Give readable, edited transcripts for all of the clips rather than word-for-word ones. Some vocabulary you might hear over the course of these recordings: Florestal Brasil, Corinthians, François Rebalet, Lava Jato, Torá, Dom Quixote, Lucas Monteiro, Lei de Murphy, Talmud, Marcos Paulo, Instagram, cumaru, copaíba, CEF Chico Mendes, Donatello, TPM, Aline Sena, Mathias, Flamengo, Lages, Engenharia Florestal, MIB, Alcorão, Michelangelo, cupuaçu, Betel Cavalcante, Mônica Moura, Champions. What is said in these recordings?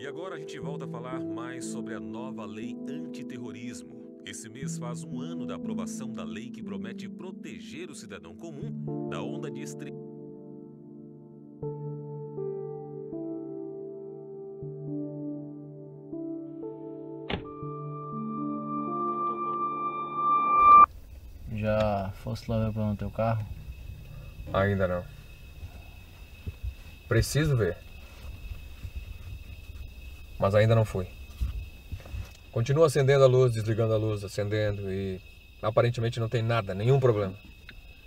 E agora a gente volta a falar mais sobre a nova lei antiterrorismo. Esse mês faz um ano da aprovação da lei que promete proteger o cidadão comum da onda de extremismo. Já fosse lá ver para o teu carro? Ainda não. Preciso ver. Mas ainda não fui. Continua acendendo a luz, desligando a luz, acendendo e aparentemente não tem nada, nenhum problema.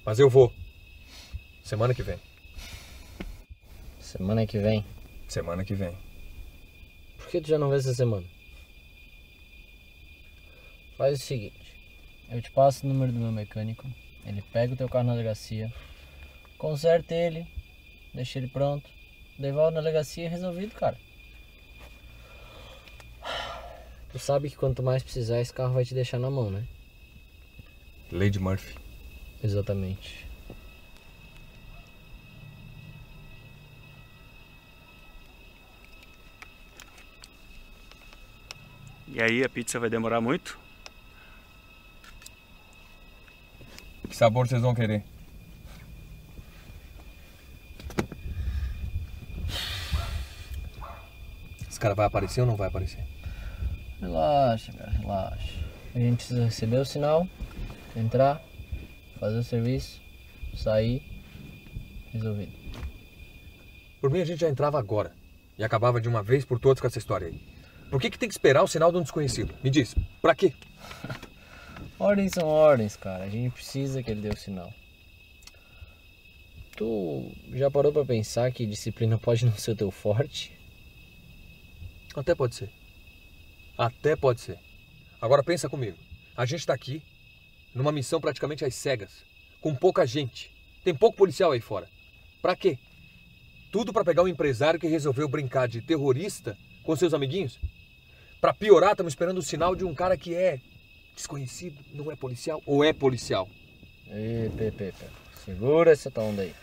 Mas eu vou. Semana que vem. Semana que vem? Semana que vem. Por que tu já não vê essa semana? Faz o seguinte, eu te passo o número do meu mecânico, ele pega o teu carro na delegacia, conserta ele, deixa ele pronto, devolve na delegacia e resolvido, cara. Tu sabe que quanto mais precisar, esse carro vai te deixar na mão, né? Lei de Murphy. Exatamente. E aí, a pizza vai demorar muito? Que sabor vocês vão querer? Esse cara vai aparecer ou não vai aparecer? Relaxa, cara, relaxa. A gente precisa receber o sinal, entrar, fazer o serviço, sair, resolvido. Por mim a gente já entrava agora e acabava de uma vez por todas com essa história aí. Por que tem que esperar o sinal de um desconhecido? Me diz, pra quê? Ordens são ordens, cara. A gente precisa que ele dê o sinal. Tu já parou pra pensar que disciplina pode não ser o teu forte? Até pode ser. Até pode ser. Agora pensa comigo. A gente tá aqui, numa missão praticamente às cegas, com pouca gente. Tem pouco policial aí fora. Pra quê? Tudo pra pegar um empresário que resolveu brincar de terrorista com seus amiguinhos? Pra piorar, estamos esperando o sinal de um cara que é desconhecido, não é policial ou é policial? Ei, Pepe, segura essa tua onda aí.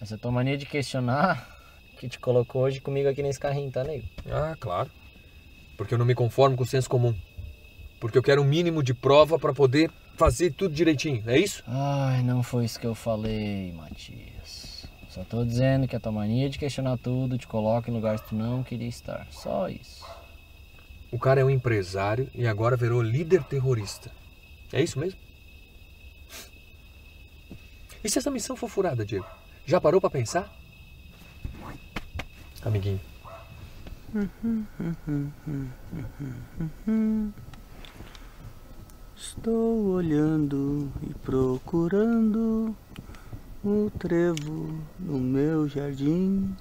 Essa tua mania de questionar que te colocou hoje comigo aqui nesse carrinho, tá, nego? Ah, claro. Porque eu não me conformo com o senso comum. Porque eu quero um mínimo de prova pra poder fazer tudo direitinho, é isso? Ai, não foi isso que eu falei, Mathias. Só tô dizendo que a tua mania de questionar tudo te coloca em lugares que tu não queria estar. Só isso. O cara é um empresário e agora virou líder terrorista. É isso mesmo? E se essa missão for furada, Diego? Já parou pra pensar? Amiguinho. Estou olhando e procurando o trevo no meu jardim.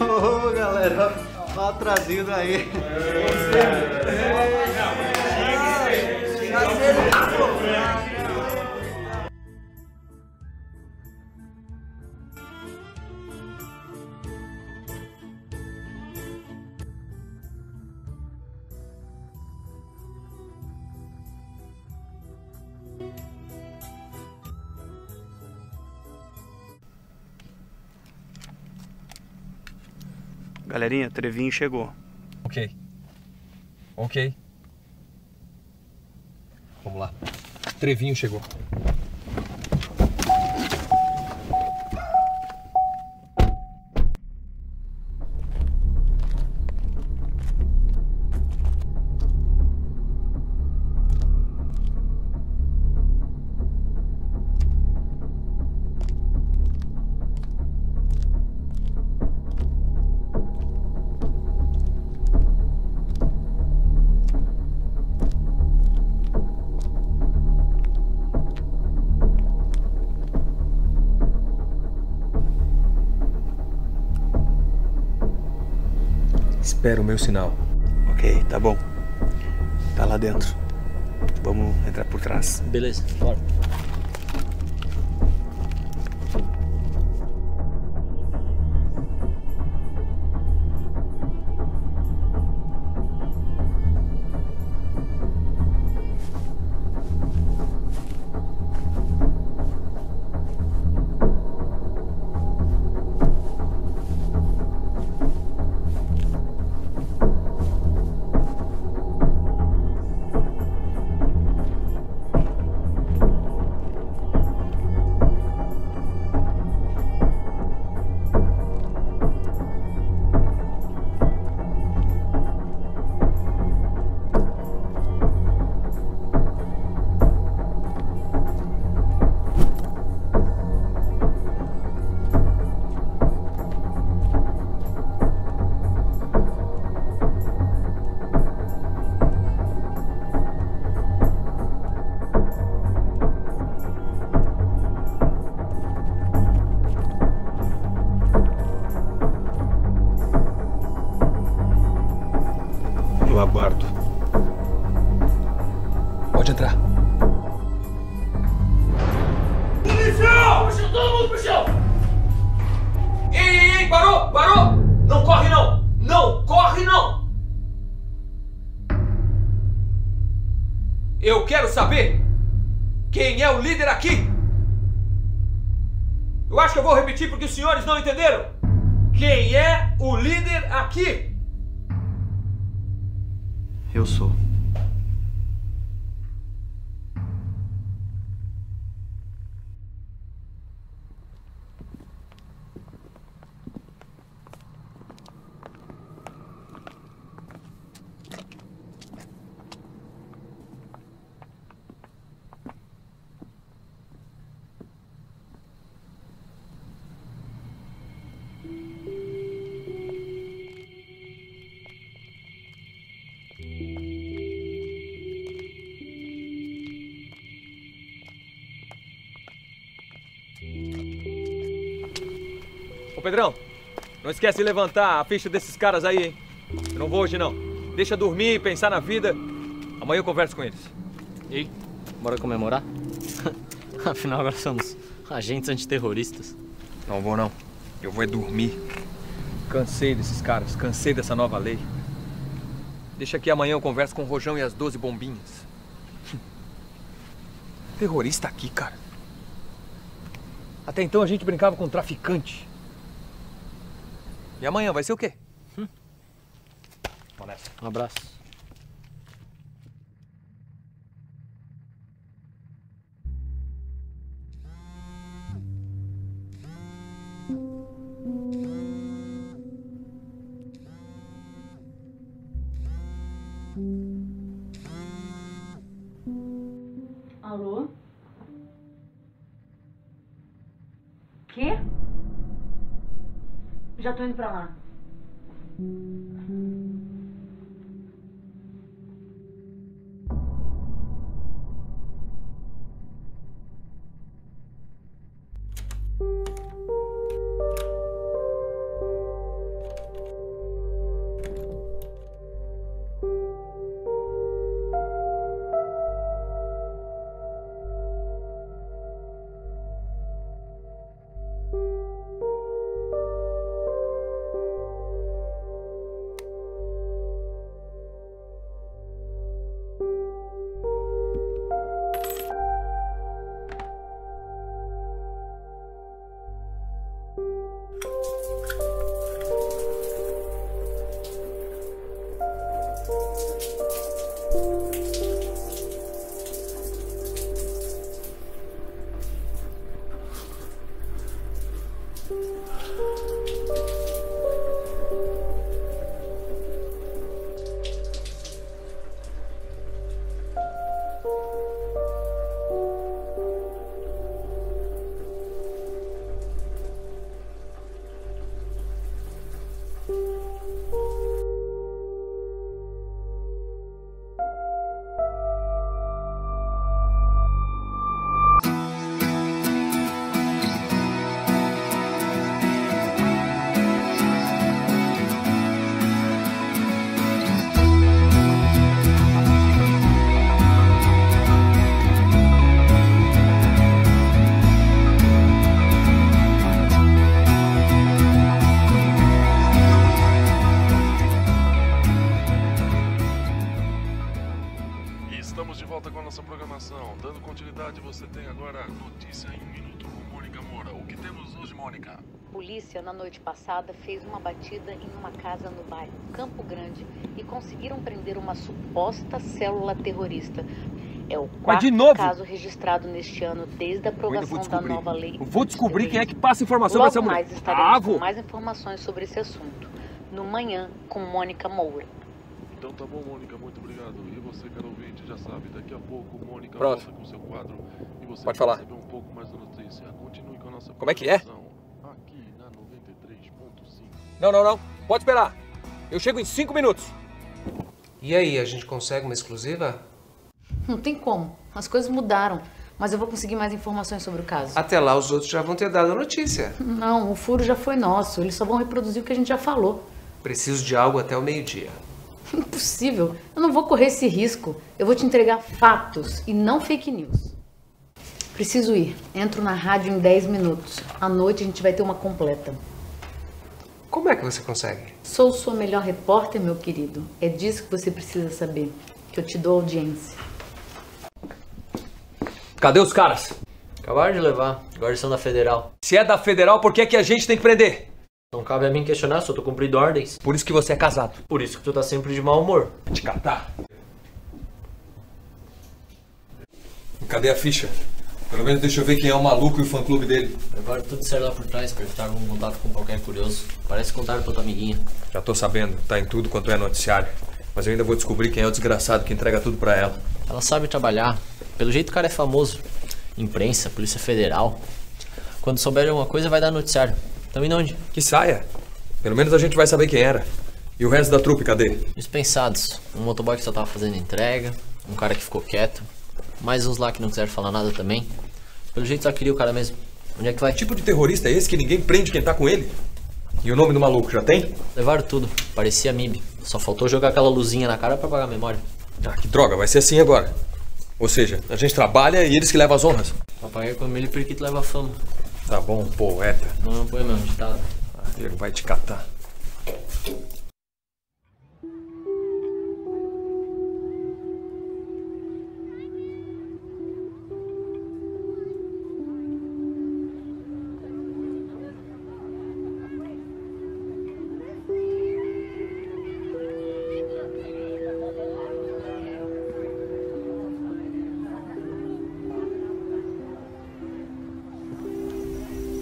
Ô, galera, tá trazido aí. Galerinha, Trevinho chegou. Ok. Ok. Vamos lá. Trevinho chegou. Espera o meu sinal. Ok, tá bom. Tá lá dentro. Vamos entrar por trás. Beleza, bora. Aguardo. Pode entrar. Policial! Puxa todo mundo pro chão! Ei, parou, parou! Não corre não! Não corre não! Eu quero saber quem é o líder aqui! Eu acho que eu vou repetir porque os senhores não entenderam! Quem é o líder aqui? Eu sou. Pedrão, não esquece de levantar a ficha desses caras aí, hein? Eu não vou hoje, não. Deixa dormir e pensar na vida. Amanhã eu converso com eles. E aí? Bora comemorar? Afinal, agora somos agentes antiterroristas. Não vou, não. Eu vou é dormir. Cansei desses caras, cansei dessa nova lei. Deixa que amanhã eu converso com o Rojão e as 12 bombinhas. Terrorista aqui, cara. Até então a gente brincava com traficante. E amanhã vai ser o quê? Um abraço. Alô? Quê? Já tô indo pra lá. Estamos de volta com a nossa programação. Dando continuidade, você tem agora Notícia em um Minuto com Mônica Moura. O que temos hoje, Mônica? Polícia, na noite passada, fez uma batida em uma casa no bairro Campo Grande e conseguiram prender uma suposta célula terrorista. É o quarto caso registrado neste ano desde a aprovação da nova lei. Eu vou descobrir quem é que passa informação para essa mulher. Logo mais estaremos com mais informações sobre esse assunto. No Manhã, com Mônica Moura. Então tá bom, Mônica, muito obrigado. E você, caro ouvinte, já sabe, daqui a pouco Mônica volta com seu quadro e você pode falar. Saber um pouco mais da notícia. Continue com a nossa Como é que é? Aqui na 93.5. Não. Pode esperar. Eu chego em 5 minutos. E aí, a gente consegue uma exclusiva? Não tem como. As coisas mudaram. Mas eu vou conseguir mais informações sobre o caso. Até lá, os outros já vão ter dado a notícia. Não, o furo já foi nosso. Eles só vão reproduzir o que a gente já falou. Preciso de algo até o meio-dia. Impossível. Eu não vou correr esse risco. Eu vou te entregar fatos e não fake news. Preciso ir. Entro na rádio em 10 minutos. À noite a gente vai ter uma completa. Como é que você consegue? Sou sua melhor repórter, meu querido. É disso que você precisa saber. Que eu te dou audiência. Cadê os caras? Acabaram de levar. Agora são da Federal. Se é da Federal, por que é que a gente tem que prender? Não cabe a mim questionar, só tô cumprindo ordens. Por isso que você é casado. Por isso que tu tá sempre de mau humor. Te catar. Cadê a ficha? Pelo menos deixa eu ver quem é o maluco e o fã-clube dele. Levaram tudo certo lá por trás, perguntaram um contato com qualquer curioso. Parece que contaram pra tua amiguinha. Já tô sabendo, tá em tudo quanto é noticiário. Mas eu ainda vou descobrir quem é o desgraçado que entrega tudo pra ela. Ela sabe trabalhar. Pelo jeito o cara é famoso. Imprensa, Polícia Federal. Quando souber alguma coisa vai dar noticiário. Também não onde? Que saia. Pelo menos a gente vai saber quem era. E o resto da trupe, cadê? Dispensados. Um motoboy que só tava fazendo entrega. Um cara que ficou quieto. Mais uns lá que não quiseram falar nada também. Pelo jeito só queria o cara mesmo. Onde é que vai? Que tipo de terrorista é esse que ninguém prende quem tá com ele? E o nome do maluco, já tem? Levaram tudo. Parecia MIB. Só faltou jogar aquela luzinha na cara pra apagar a memória. Ah, que droga. Vai ser assim agora. Ou seja, a gente trabalha e eles que levam as honras. Papai é com milho e periquito leva a fama. Tá bom, poeta. Não, poema, não, ditado. Ah, ele vai te catar.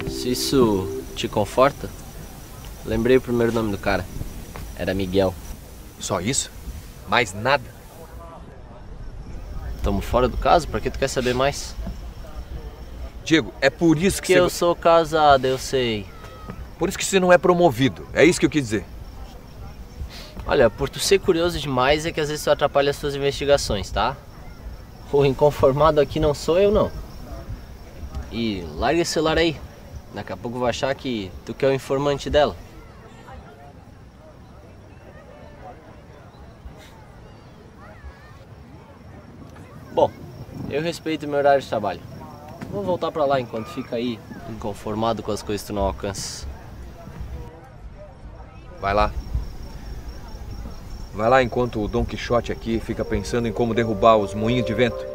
Se isso te conforta, lembrei o primeiro nome do cara. Era Miguel. Só isso? Mais nada? Tamo fora do caso? Pra que tu quer saber mais? Diego, é por isso que você... eu sou casado, eu sei. Por isso que você não é promovido. É isso que eu quis dizer. Olha, por tu ser curioso demais é que às vezes tu atrapalha as suas investigações, tá? O inconformado aqui não sou eu, não. E larga esse celular aí. Daqui a pouco vai achar que tu que é o informante dela. Bom, eu respeito o meu horário de trabalho. Vou voltar pra lá enquanto fica aí inconformado com as coisas que tu não alcança. Vai lá. Vai lá enquanto o Dom Quixote aqui fica pensando em como derrubar os moinhos de vento.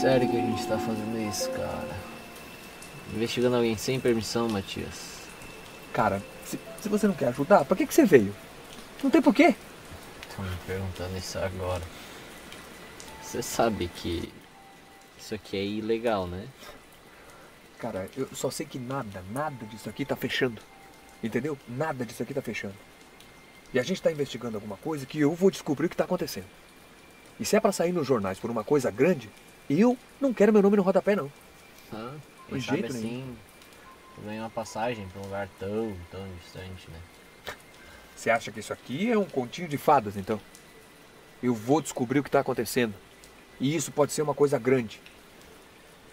Sério que a gente tá fazendo isso, cara? Investigando alguém sem permissão, Mathias. Cara, se você não quer ajudar, pra que você veio? Não tem porquê. Tô me perguntando isso agora. Você sabe que isso aqui é ilegal, né? Cara, eu só sei que nada disso aqui tá fechando. Entendeu? Nada disso aqui tá fechando. E a gente tá investigando alguma coisa que eu vou descobrir o que tá acontecendo. E se é pra sair nos jornais por uma coisa grande, eu não quero meu nome no rodapé, não. Ah, de jeito nenhum. Ganhei uma passagem pra um lugar tão distante, né? Você acha que isso aqui é um continho de fadas, então? Eu vou descobrir o que tá acontecendo. E isso pode ser uma coisa grande.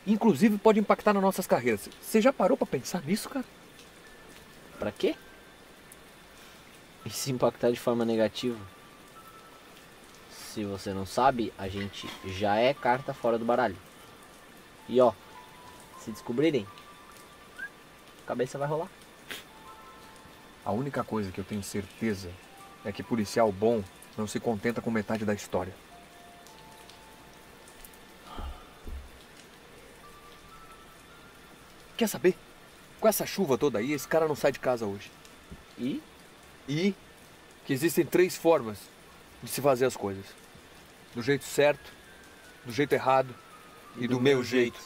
Inclusive pode impactar nas nossas carreiras. Você já parou pra pensar nisso, cara? Pra quê? E se impactar de forma negativa? Se você não sabe, a gente já é carta fora do baralho. E ó, se descobrirem, a cabeça vai rolar. A única coisa que eu tenho certeza é que policial bom não se contenta com metade da história. Quer saber? Com essa chuva toda aí, esse cara não sai de casa hoje. E? E que existem 3 formas de se fazer as coisas. Do jeito certo, do jeito errado e do meu jeito.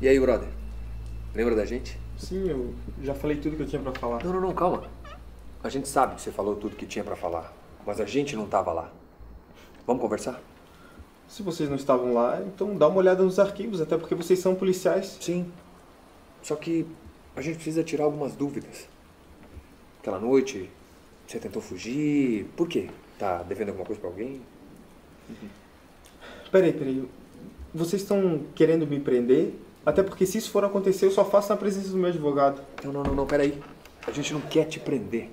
E aí, brother? Lembra da gente? Sim, eu já falei tudo que eu tinha pra falar. Não, calma. A gente sabe que você falou tudo que tinha pra falar, mas a gente não tava lá. Vamos conversar? Se vocês não estavam lá, então dá uma olhada nos arquivos, até porque vocês são policiais. Sim. Só que a gente precisa tirar algumas dúvidas. Aquela noite, você tentou fugir. Por quê? Tá devendo alguma coisa pra alguém? Uhum. Peraí. Vocês estão querendo me prender? Até porque se isso for acontecer, eu só faço na presença do meu advogado. Não, peraí. A gente não quer te prender.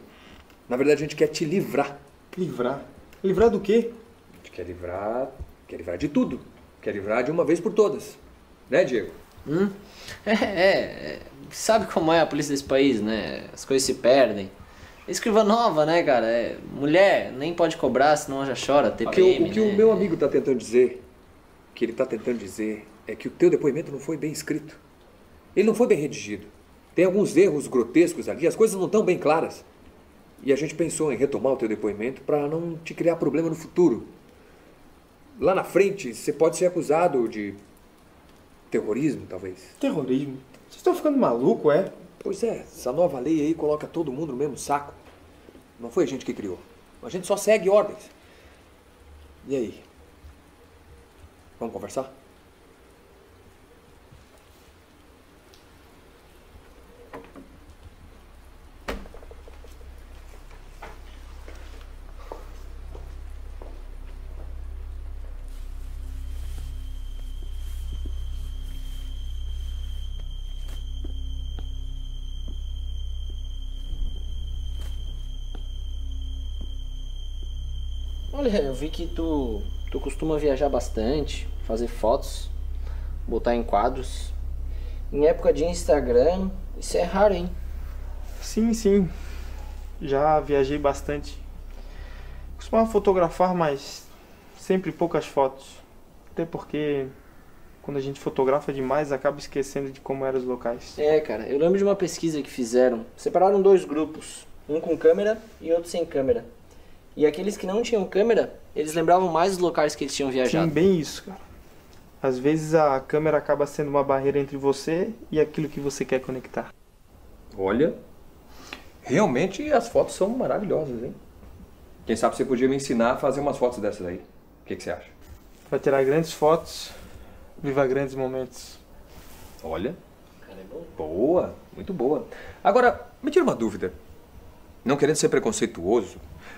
Na verdade, a gente quer te livrar. Livrar? Livrar do quê? A gente quer livrar de tudo. Quer livrar de uma vez por todas. Né, Diego? Sabe como é a polícia desse país, né? As coisas se perdem. Escrivã nova, né, cara? Mulher nem pode cobrar, senão já chora. TPM, o que o meu amigo tá tentando dizer, que ele tá tentando dizer, é que o teu depoimento não foi bem escrito. Ele não foi bem redigido. Tem alguns erros grotescos ali, as coisas não estão bem claras. E a gente pensou em retomar o teu depoimento para não te criar problema no futuro. Lá na frente, você pode ser acusado de terrorismo, talvez. Terrorismo? Vocês estão ficando maluco, é? Pois é, essa nova lei aí coloca todo mundo no mesmo saco. Não foi a gente que criou. A gente só segue ordens. E aí? Vamos conversar? Olha, eu vi que tu costuma viajar bastante, fazer fotos, botar em quadros. Em época de Instagram, isso é raro, hein? Sim. Já viajei bastante. Costumava fotografar, mas sempre poucas fotos. Até porque quando a gente fotografa demais, acaba esquecendo de como eram os locais. É, cara, eu lembro de uma pesquisa que fizeram. Separaram 2 grupos, um com câmera e outro sem câmera. E aqueles que não tinham câmera, eles lembravam mais os locais que eles tinham viajado. Sim, bem isso, cara. Às vezes a câmera acaba sendo uma barreira entre você e aquilo que você quer conectar. Olha, realmente as fotos são maravilhosas, hein? Quem sabe você podia me ensinar a fazer umas fotos dessas aí. O que você acha? Pra tirar grandes fotos, viva grandes momentos. Olha. Cara, é bom. Boa, muito boa. Agora, me tira uma dúvida. Não querendo ser preconceituoso,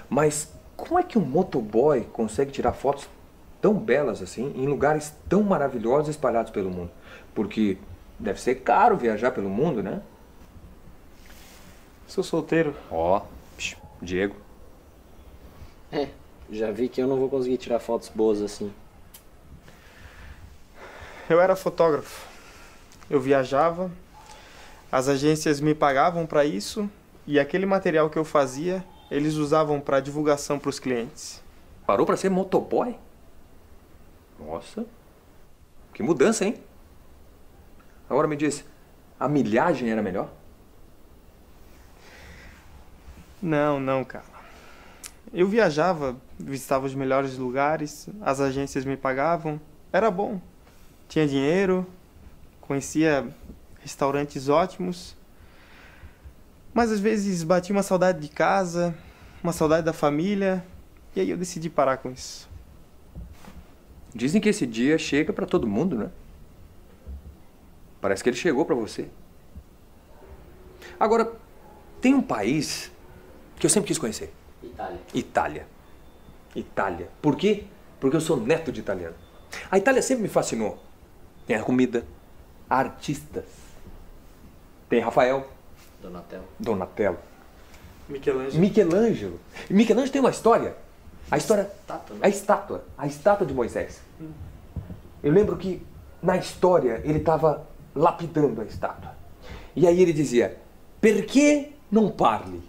mas como é que um motoboy consegue tirar fotos tão belas assim, em lugares tão maravilhosos espalhados pelo mundo. Porque deve ser caro viajar pelo mundo, né? Sou solteiro. Ó, Diego. É, já vi que eu não vou conseguir tirar fotos boas assim. Eu era fotógrafo. Eu viajava, as agências me pagavam para isso e aquele material que eu fazia, eles usavam para divulgação para os clientes. Parou para ser motoboy? Nossa, que mudança, hein? Agora me diz, a milhagem era melhor? Não, não, cara. Eu viajava, visitava os melhores lugares, as agências me pagavam, era bom. Tinha dinheiro, conhecia restaurantes ótimos, mas às vezes bati uma saudade de casa, uma saudade da família, e aí eu decidi parar com isso. Dizem que esse dia chega pra todo mundo, né? Parece que ele chegou pra você. Agora, tem um país que eu sempre quis conhecer. Itália. Itália. Itália. Por quê? Porque eu sou neto de italiano. A Itália sempre me fascinou. Tem a comida, artistas. Tem Rafael. Donatello. Donatello. Michelangelo. Michelangelo. Michelangelo tem uma história. A história... Estátua, né? A estátua. A estátua de Moisés. Eu lembro que na história ele estava lapidando a estátua. E aí ele dizia, perché non parli?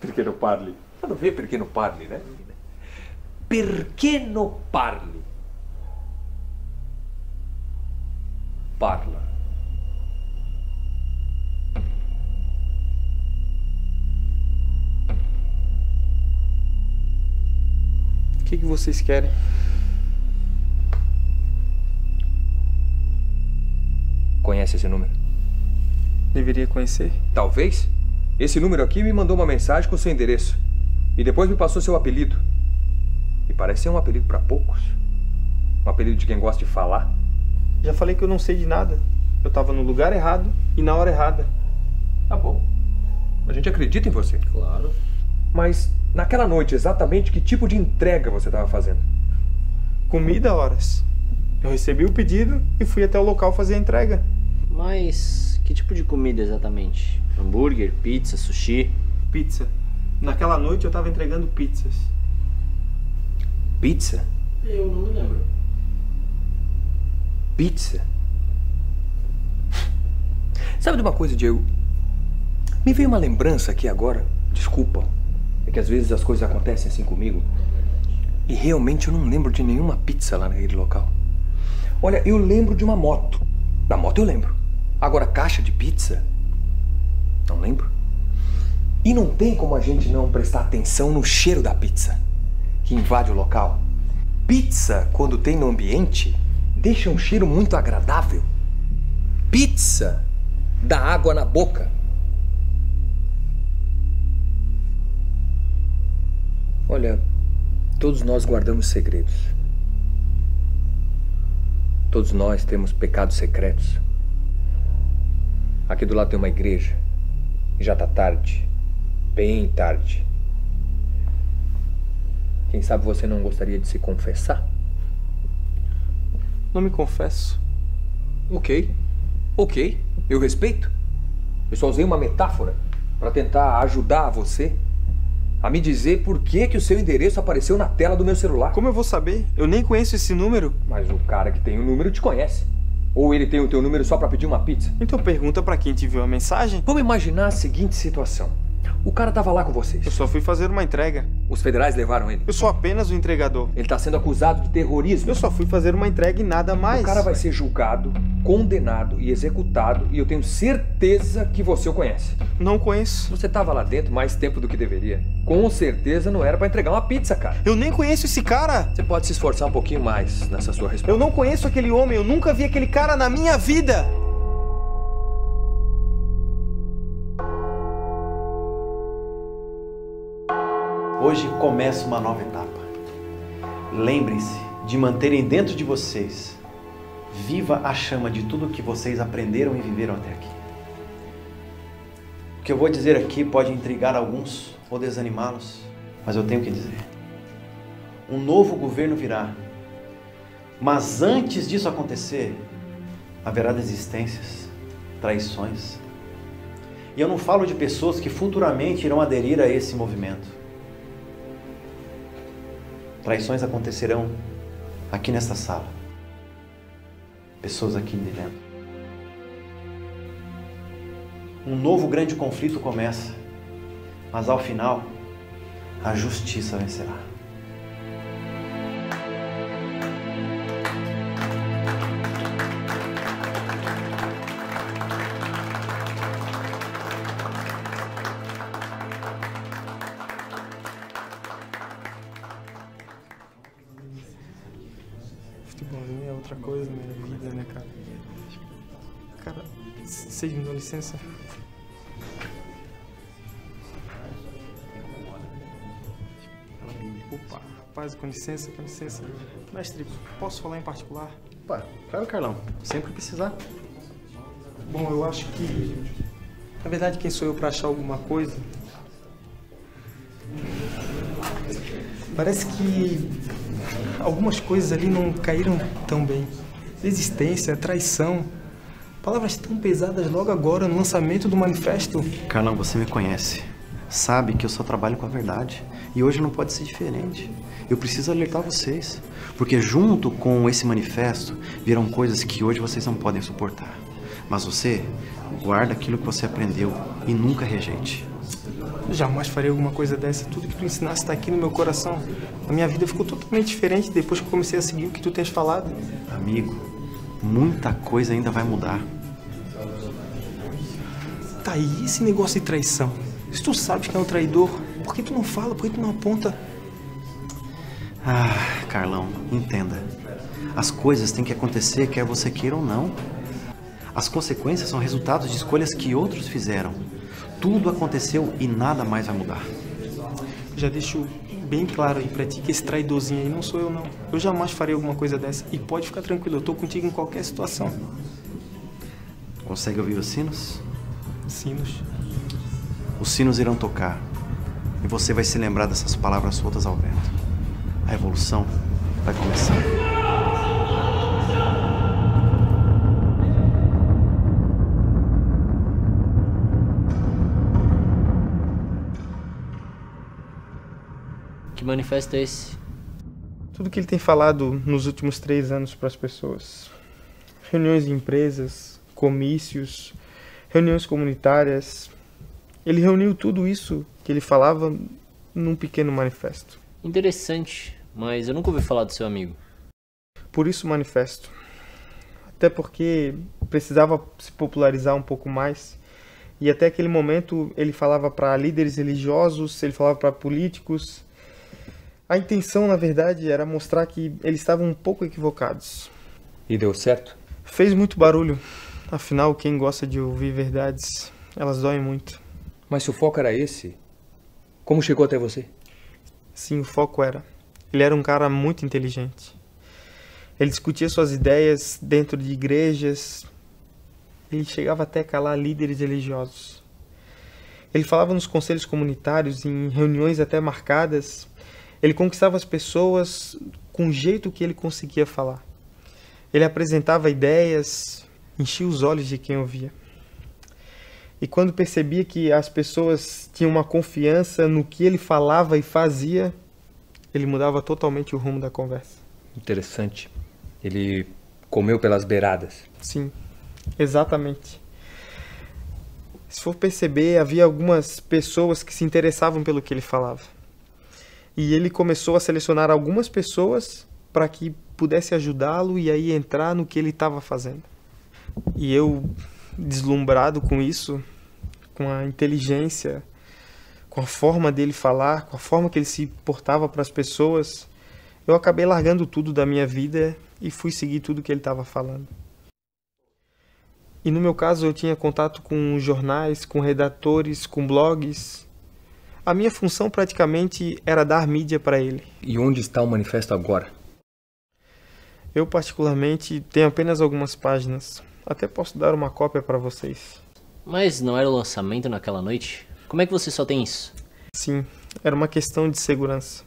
Perché non parli? Não vê perché non parli, né? Perché non parli? Parla. O que vocês querem? Conhece esse número? Deveria conhecer? Talvez. Esse número aqui me mandou uma mensagem com seu endereço. E depois me passou seu apelido. E parece ser um apelido para poucos. Um apelido de quem gosta de falar. Já falei que eu não sei de nada. Eu tava no lugar errado e na hora errada. Tá bom. A gente acredita em você. Claro. Mas... naquela noite, exatamente, que tipo de entrega você estava fazendo? Comida, horas. Eu recebi o pedido e fui até o local fazer a entrega. Mas que tipo de comida exatamente? Hambúrguer, pizza, sushi? Pizza. Naquela noite eu estava entregando pizzas. Pizza? Eu não me lembro. Pizza? Sabe de uma coisa, Diego? Me veio uma lembrança aqui agora. Desculpa. É que às vezes as coisas acontecem assim comigo e realmente eu não lembro de nenhuma pizza lá naquele local. Olha, eu lembro de uma moto. Da moto eu lembro. Agora, caixa de pizza? Não lembro. E não tem como a gente não prestar atenção no cheiro da pizza que invade o local. Pizza, quando tem no ambiente, deixa um cheiro muito agradável. Pizza dá água na boca. Olha, todos nós guardamos segredos. Todos nós temos pecados secretos. Aqui do lado tem uma igreja. E já tá tarde. Bem tarde. Quem sabe você não gostaria de se confessar? Não me confesso. Ok. Ok. Eu respeito. Eu só usei uma metáfora para tentar ajudar você a me dizer por que que o seu endereço apareceu na tela do meu celular. Como eu vou saber? Eu nem conheço esse número. Mas o cara que tem o número te conhece. Ou ele tem o teu número só pra pedir uma pizza? Então pergunta pra quem te viu a mensagem. Vamos imaginar a seguinte situação. O cara tava lá com vocês. Eu só fui fazer uma entrega. Os federais levaram ele. Eu sou apenas o entregador. Ele tá sendo acusado de terrorismo. Eu só fui fazer uma entrega e nada mais. O cara vai ser julgado, condenado e executado. E eu tenho certeza que você o conhece. Não conheço. Você tava lá dentro mais tempo do que deveria. Com certeza não era pra entregar uma pizza, cara. Eu nem conheço esse cara. Você pode se esforçar um pouquinho mais nessa sua resposta. Eu não conheço aquele homem. Eu nunca vi aquele cara na minha vida. Hoje começa uma nova etapa. Lembrem-se de manterem dentro de vocês viva a chama de tudo que vocês aprenderam e viveram até aqui. O que eu vou dizer aqui pode intrigar alguns ou desanimá-los, mas eu tenho que dizer. Um novo governo virá Mas antes disso acontecer, haverá desistências, traições. E eu não falo de pessoas que futuramente irão aderir a esse movimento. Traições acontecerão aqui nesta sala. Pessoas aqui de dentro. Um novo grande conflito começa, mas ao final, a justiça vencerá. Futebolzinho é outra coisa, né? Vida, né, cara? Cara, vocês me dão licença? Opa, rapaz, com licença, com licença. Mestre, posso falar em particular? Opa, claro, Carlão. Sempre precisar. Bom, eu acho que... Na verdade, quem sou eu pra achar alguma coisa? Parece que algumas coisas ali não caíram tão bem. Desistência, traição... Palavras tão pesadas logo agora no lançamento do manifesto. Carlão, você me conhece. Sabe que eu só trabalho com a verdade. E hoje não pode ser diferente. Eu preciso alertar vocês, porque junto com esse manifesto virão coisas que hoje vocês não podem suportar. Mas você guarda aquilo que você aprendeu e nunca rejeite. Eu jamais farei alguma coisa dessa. Tudo que tu ensinaste está aqui no meu coração. A minha vida ficou totalmente diferente depois que eu comecei a seguir o que tu tens falado. Amigo, muita coisa ainda vai mudar. Tá aí esse negócio de traição. Se tu sabes que é um traidor, por que tu não fala? Por que tu não aponta? Ah, Carlão, entenda. As coisas têm que acontecer, quer você queira ou não. As consequências são resultados de escolhas que outros fizeram. Tudo aconteceu e nada mais vai mudar. Já deixo bem claro aí pra ti que esse traidorzinho aí não sou eu, não. Eu jamais farei alguma coisa dessa. E pode ficar tranquilo, eu tô contigo em qualquer situação. Consegue ouvir os sinos? Sinos? Os sinos irão tocar e você vai se lembrar dessas palavras soltas ao vento. A revolução vai começar. Que manifesto é esse? Tudo que ele tem falado nos últimos 3 anos para as pessoas. Reuniões de empresas, comícios, reuniões comunitárias... Ele reuniu tudo isso que ele falava num pequeno manifesto. Interessante, mas eu nunca ouvi falar do seu amigo. Por isso o manifesto. Até porque precisava se popularizar um pouco mais. E até aquele momento ele falava para líderes religiosos, ele falava para políticos. A intenção, na verdade, era mostrar que eles estavam um pouco equivocados. E deu certo? Fez muito barulho. Afinal, quem gosta de ouvir verdades, elas doem muito. Mas se o foco era esse, como chegou até você? Sim, o foco era. Ele era um cara muito inteligente. Ele discutia suas ideias dentro de igrejas. Ele chegava até a calar líderes religiosos. Ele falava nos conselhos comunitários, em reuniões até marcadas. Ele conquistava as pessoas com o jeito que ele conseguia falar. Ele apresentava ideias, enchia os olhos de quem ouvia. E quando percebia que as pessoas tinham uma confiança no que ele falava e fazia, ele mudava totalmente o rumo da conversa. Interessante. Ele comeu pelas beiradas. Sim, exatamente. Se for perceber, havia algumas pessoas que se interessavam pelo que ele falava. E ele começou a selecionar algumas pessoas para que pudesse ajudá-lo e aí entrar no que ele estava fazendo. E eu... deslumbrado com isso, com a inteligência, com a forma dele falar, com a forma que ele se portava para as pessoas, eu acabei largando tudo da minha vida e fui seguir tudo que ele estava falando. E no meu caso eu tinha contato com jornais, com redatores, com blogs. A minha função praticamente era dar mídia para ele. E onde está o manifesto agora? Eu particularmente tenho apenas algumas páginas. Até posso dar uma cópia para vocês. Mas não era o lançamento naquela noite? Como é que você só tem isso? Sim, era uma questão de segurança.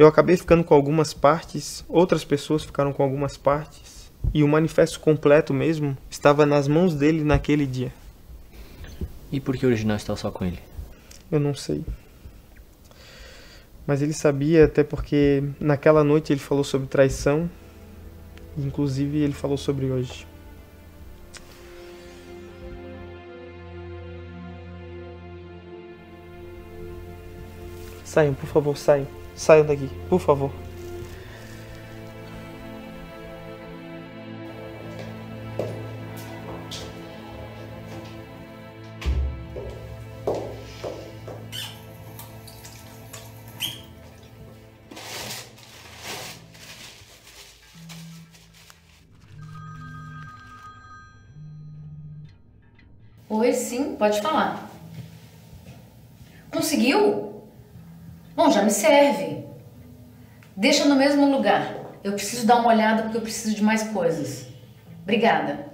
Eu acabei ficando com algumas partes, outras pessoas ficaram com algumas partes, e o manifesto completo mesmo estava nas mãos dele naquele dia. E por que o original estava só com ele? Eu não sei. Mas ele sabia, até porque naquela noite ele falou sobre traição, inclusive ele falou sobre hoje. Saiam, por favor, saiam. Saiam daqui, por favor. Oi, sim, pode falar. Conseguiu? Bom, já me serve. Deixa no mesmo lugar. Eu preciso dar uma olhada porque eu preciso de mais coisas. Obrigada.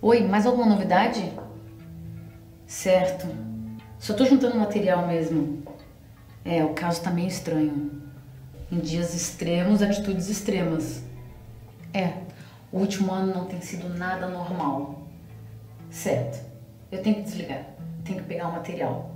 Oi, mais alguma novidade? Certo. Só tô juntando material mesmo. É, o caso tá meio estranho. Em dias extremos, atitudes extremas. É, o último ano não tem sido nada normal. Certo. Eu tenho que desligar. Tenho que pegar o material.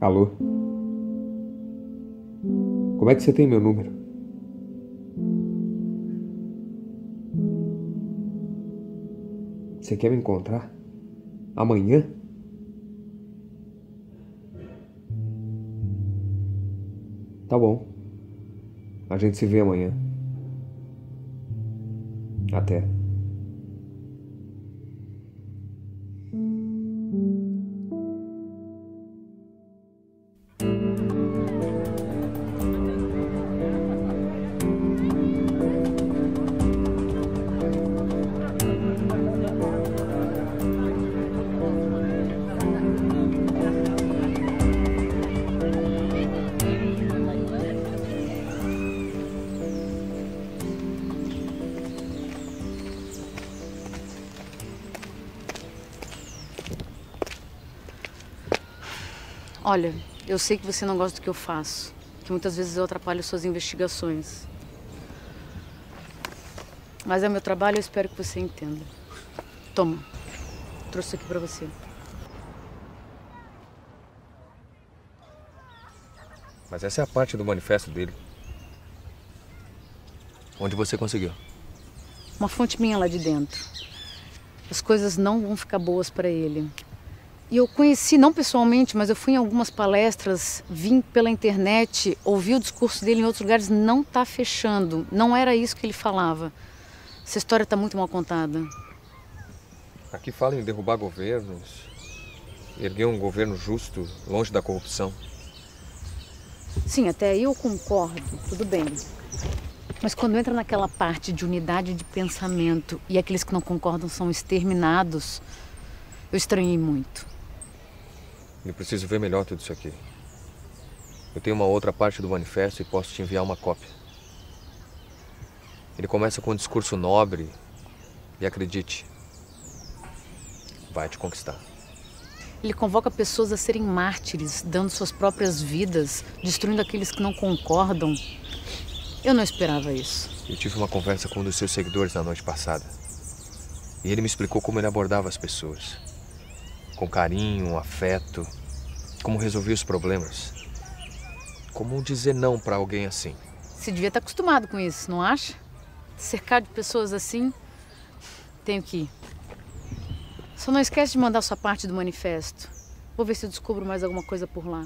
Alô? Como é que você tem meu número? Você quer me encontrar? Amanhã? Tá bom. A gente se vê amanhã. Até. Olha, eu sei que você não gosta do que eu faço, que muitas vezes eu atrapalho suas investigações. Mas é meu trabalho e eu espero que você entenda. Toma, trouxe isso aqui pra você. Mas essa é a parte do manifesto dele. Onde você conseguiu? Uma fonte minha lá de dentro. As coisas não vão ficar boas pra ele. E eu conheci, não pessoalmente, mas eu fui em algumas palestras, vim pela internet, ouvi o discurso dele em outros lugares, não tá fechando. Não era isso que ele falava. Essa história tá muito mal contada. Aqui fala em derrubar governos, erguer um governo justo, longe da corrupção. Sim, até aí eu concordo, tudo bem. Mas quando entra naquela parte de unidade de pensamento e aqueles que não concordam são exterminados, eu estranhei muito. Eu preciso ver melhor tudo isso aqui. Eu tenho uma outra parte do manifesto e posso te enviar uma cópia. Ele começa com um discurso nobre e, acredite, vai te conquistar. Ele convoca pessoas a serem mártires, dando suas próprias vidas, destruindo aqueles que não concordam. Eu não esperava isso. Eu tive uma conversa com um dos seus seguidores na noite passada. E ele me explicou como ele abordava as pessoas. Com carinho, afeto, como resolvia os problemas. Como dizer não pra alguém assim. Você devia estar acostumado com isso, não acha? Cercado de pessoas assim, tenho que ir. Só não esquece de mandar sua parte do manifesto. Vou ver se eu descubro mais alguma coisa por lá.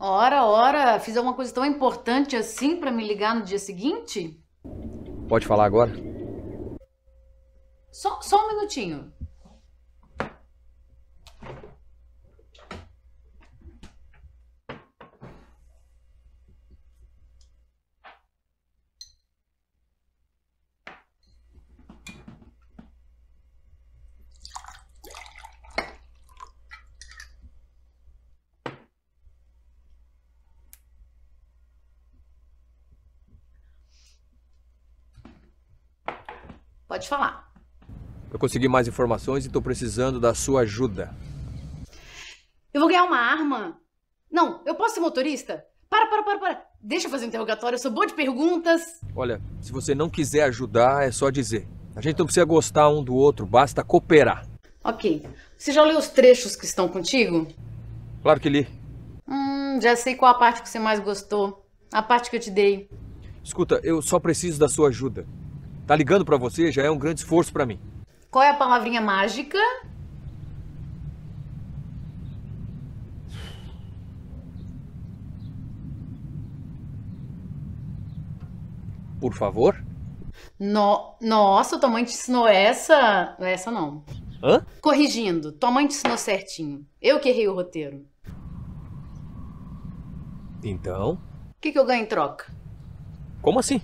Ora, ora, fiz alguma coisa tão importante assim pra me ligar no dia seguinte? Pode falar agora? Só um minutinho. Pode falar. Eu consegui mais informações e estou precisando da sua ajuda. Eu vou ganhar uma arma? Não, eu posso ser motorista? Para. Deixa eu fazer um interrogatório, eu sou boa de perguntas. Olha, se você não quiser ajudar, é só dizer. A gente não precisa gostar um do outro, basta cooperar. Ok. Você já leu os trechos que estão contigo? Claro que li. Já sei qual a parte que você mais gostou. A parte que eu te dei. Escuta, eu só preciso da sua ajuda. Tá ligando pra você já é um grande esforço pra mim. Qual é a palavrinha mágica? Por favor? Nossa, tua mãe te ensinou essa? Essa não. Hã? Corrigindo, tua mãe te ensinou certinho. Eu que errei o roteiro. Então? O que eu ganho em troca? Como assim?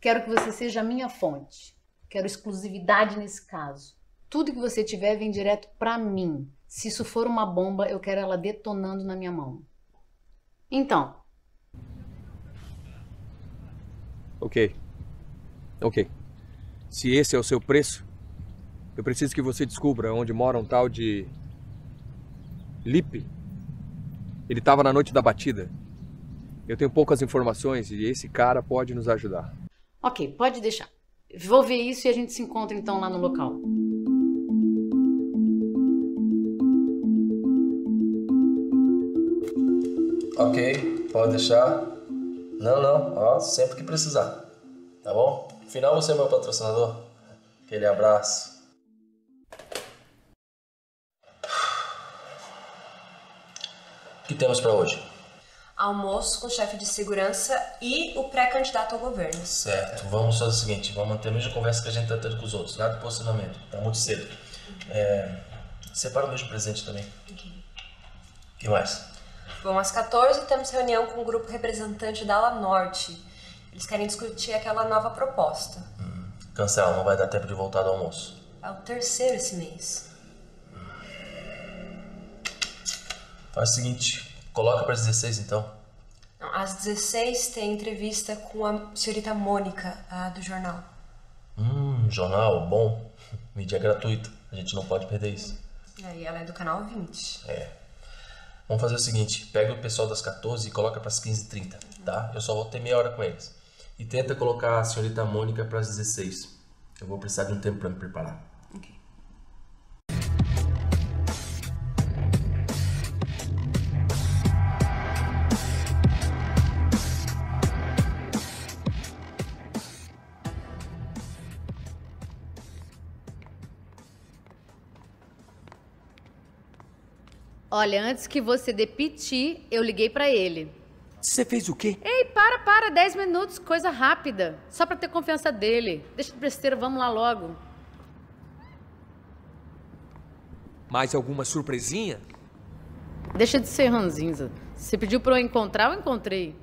Quero que você seja a minha fonte. Quero exclusividade nesse caso. Tudo que você tiver vem direto pra mim. Se isso for uma bomba, eu quero ela detonando na minha mão. Então. Ok. Se esse é o seu preço, eu preciso que você descubra onde mora um tal de... Lipe. Ele estava na noite da batida. Eu tenho poucas informações e esse cara pode nos ajudar. Ok, pode deixar. Vou ver isso e a gente se encontra então lá no local. Ok, pode deixar. Não, ó, sempre que precisar. Tá bom? No final você é meu patrocinador. Aquele abraço. O que temos pra hoje? Almoço com o chefe de segurança e o pré-candidato ao governo. Certo, vamos fazer o seguinte, vamos manter a mesma conversa que a gente tá tendo com os outros, nada de posicionamento, tá muito cedo. Separa o mesmo presente também. Okay. O que mais? Bom, às 14 temos reunião com o grupo representante da Ala Norte. Eles querem discutir aquela nova proposta. Cancela, não vai dar tempo de voltar do almoço. É o terceiro esse mês. Faz o seguinte, coloca para as 16 então. Não, às 16 tem entrevista com a senhorita Mônica, a do jornal. Jornal, bom. Mídia gratuita, a gente não pode perder isso. E ela é do canal 20. É. Vamos fazer o seguinte, pega o pessoal das 14 e coloca para as 15h30, tá? Eu só vou ter meia hora com eles. E tenta colocar a senhorita Mônica para as 16. Eu vou precisar de um tempo para me preparar. Ok. Olha, antes que você dê piti, eu liguei pra ele. Você fez o quê? Ei, para, 10 minutos, coisa rápida. Só pra ter confiança dele. Deixa de besteira, vamos lá logo. Mais alguma surpresinha? Deixa de ser ranzinza. Você pediu pra eu encontrar, eu encontrei.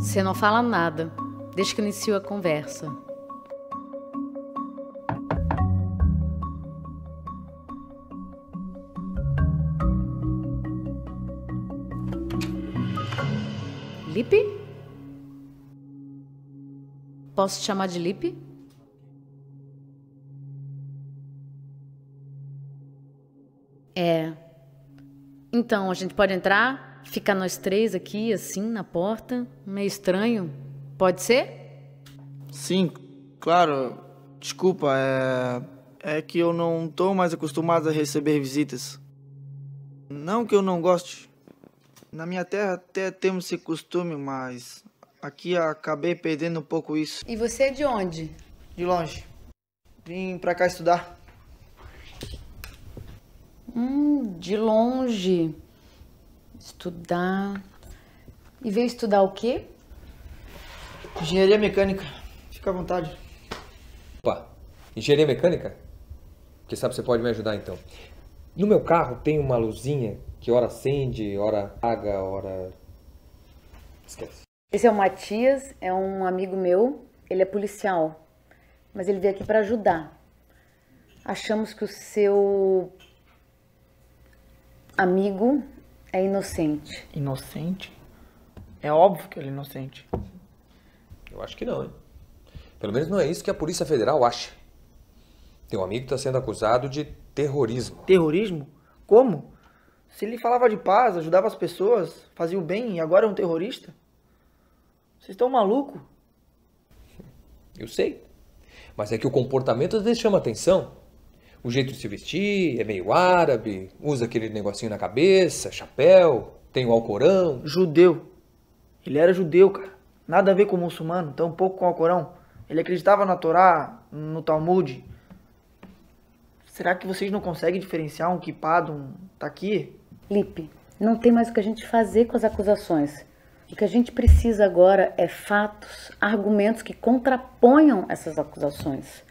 Você não fala nada, desde que iniciou a conversa. Lipe? Posso te chamar de Lipe? É. Então, a gente pode entrar? Ficar nós três aqui, assim, na porta, meio estranho. Pode ser? Sim, claro. Desculpa, é que eu não tô mais acostumado a receber visitas. Não que eu não goste. Na minha terra até temos esse costume, mas aqui acabei perdendo um pouco isso. E você é de onde? De longe. Vim pra cá estudar. De longe... Estudar... E veio estudar o quê? Engenharia mecânica. Fica à vontade. Opa, engenharia mecânica? Porque sabe, você pode me ajudar então. No meu carro tem uma luzinha que ora acende, ora apaga, ora... Esquece. Esse é o Mathias, é um amigo meu, ele é policial, mas ele veio aqui para ajudar. Achamos que o seu amigo é inocente. Inocente? É óbvio que ele é inocente. Eu acho que não, hein? Pelo menos não é isso que a Polícia Federal acha. Teu amigo está sendo acusado de terrorismo. Terrorismo? Como? Se ele falava de paz, ajudava as pessoas, fazia o bem e agora é um terrorista? Vocês estão malucos? Eu sei. Mas é que o comportamento às vezes chama atenção. O jeito de se vestir, é meio árabe, usa aquele negocinho na cabeça, chapéu, tem o Alcorão. Judeu. Ele era judeu, cara. Nada a ver com o muçulmano, tampouco com o Alcorão. Ele acreditava na Torá, no Talmud. Será que vocês não conseguem diferenciar um kipá de um taqui? Lipe, não tem mais o que a gente fazer com as acusações. O que a gente precisa agora é fatos, argumentos que contraponham essas acusações.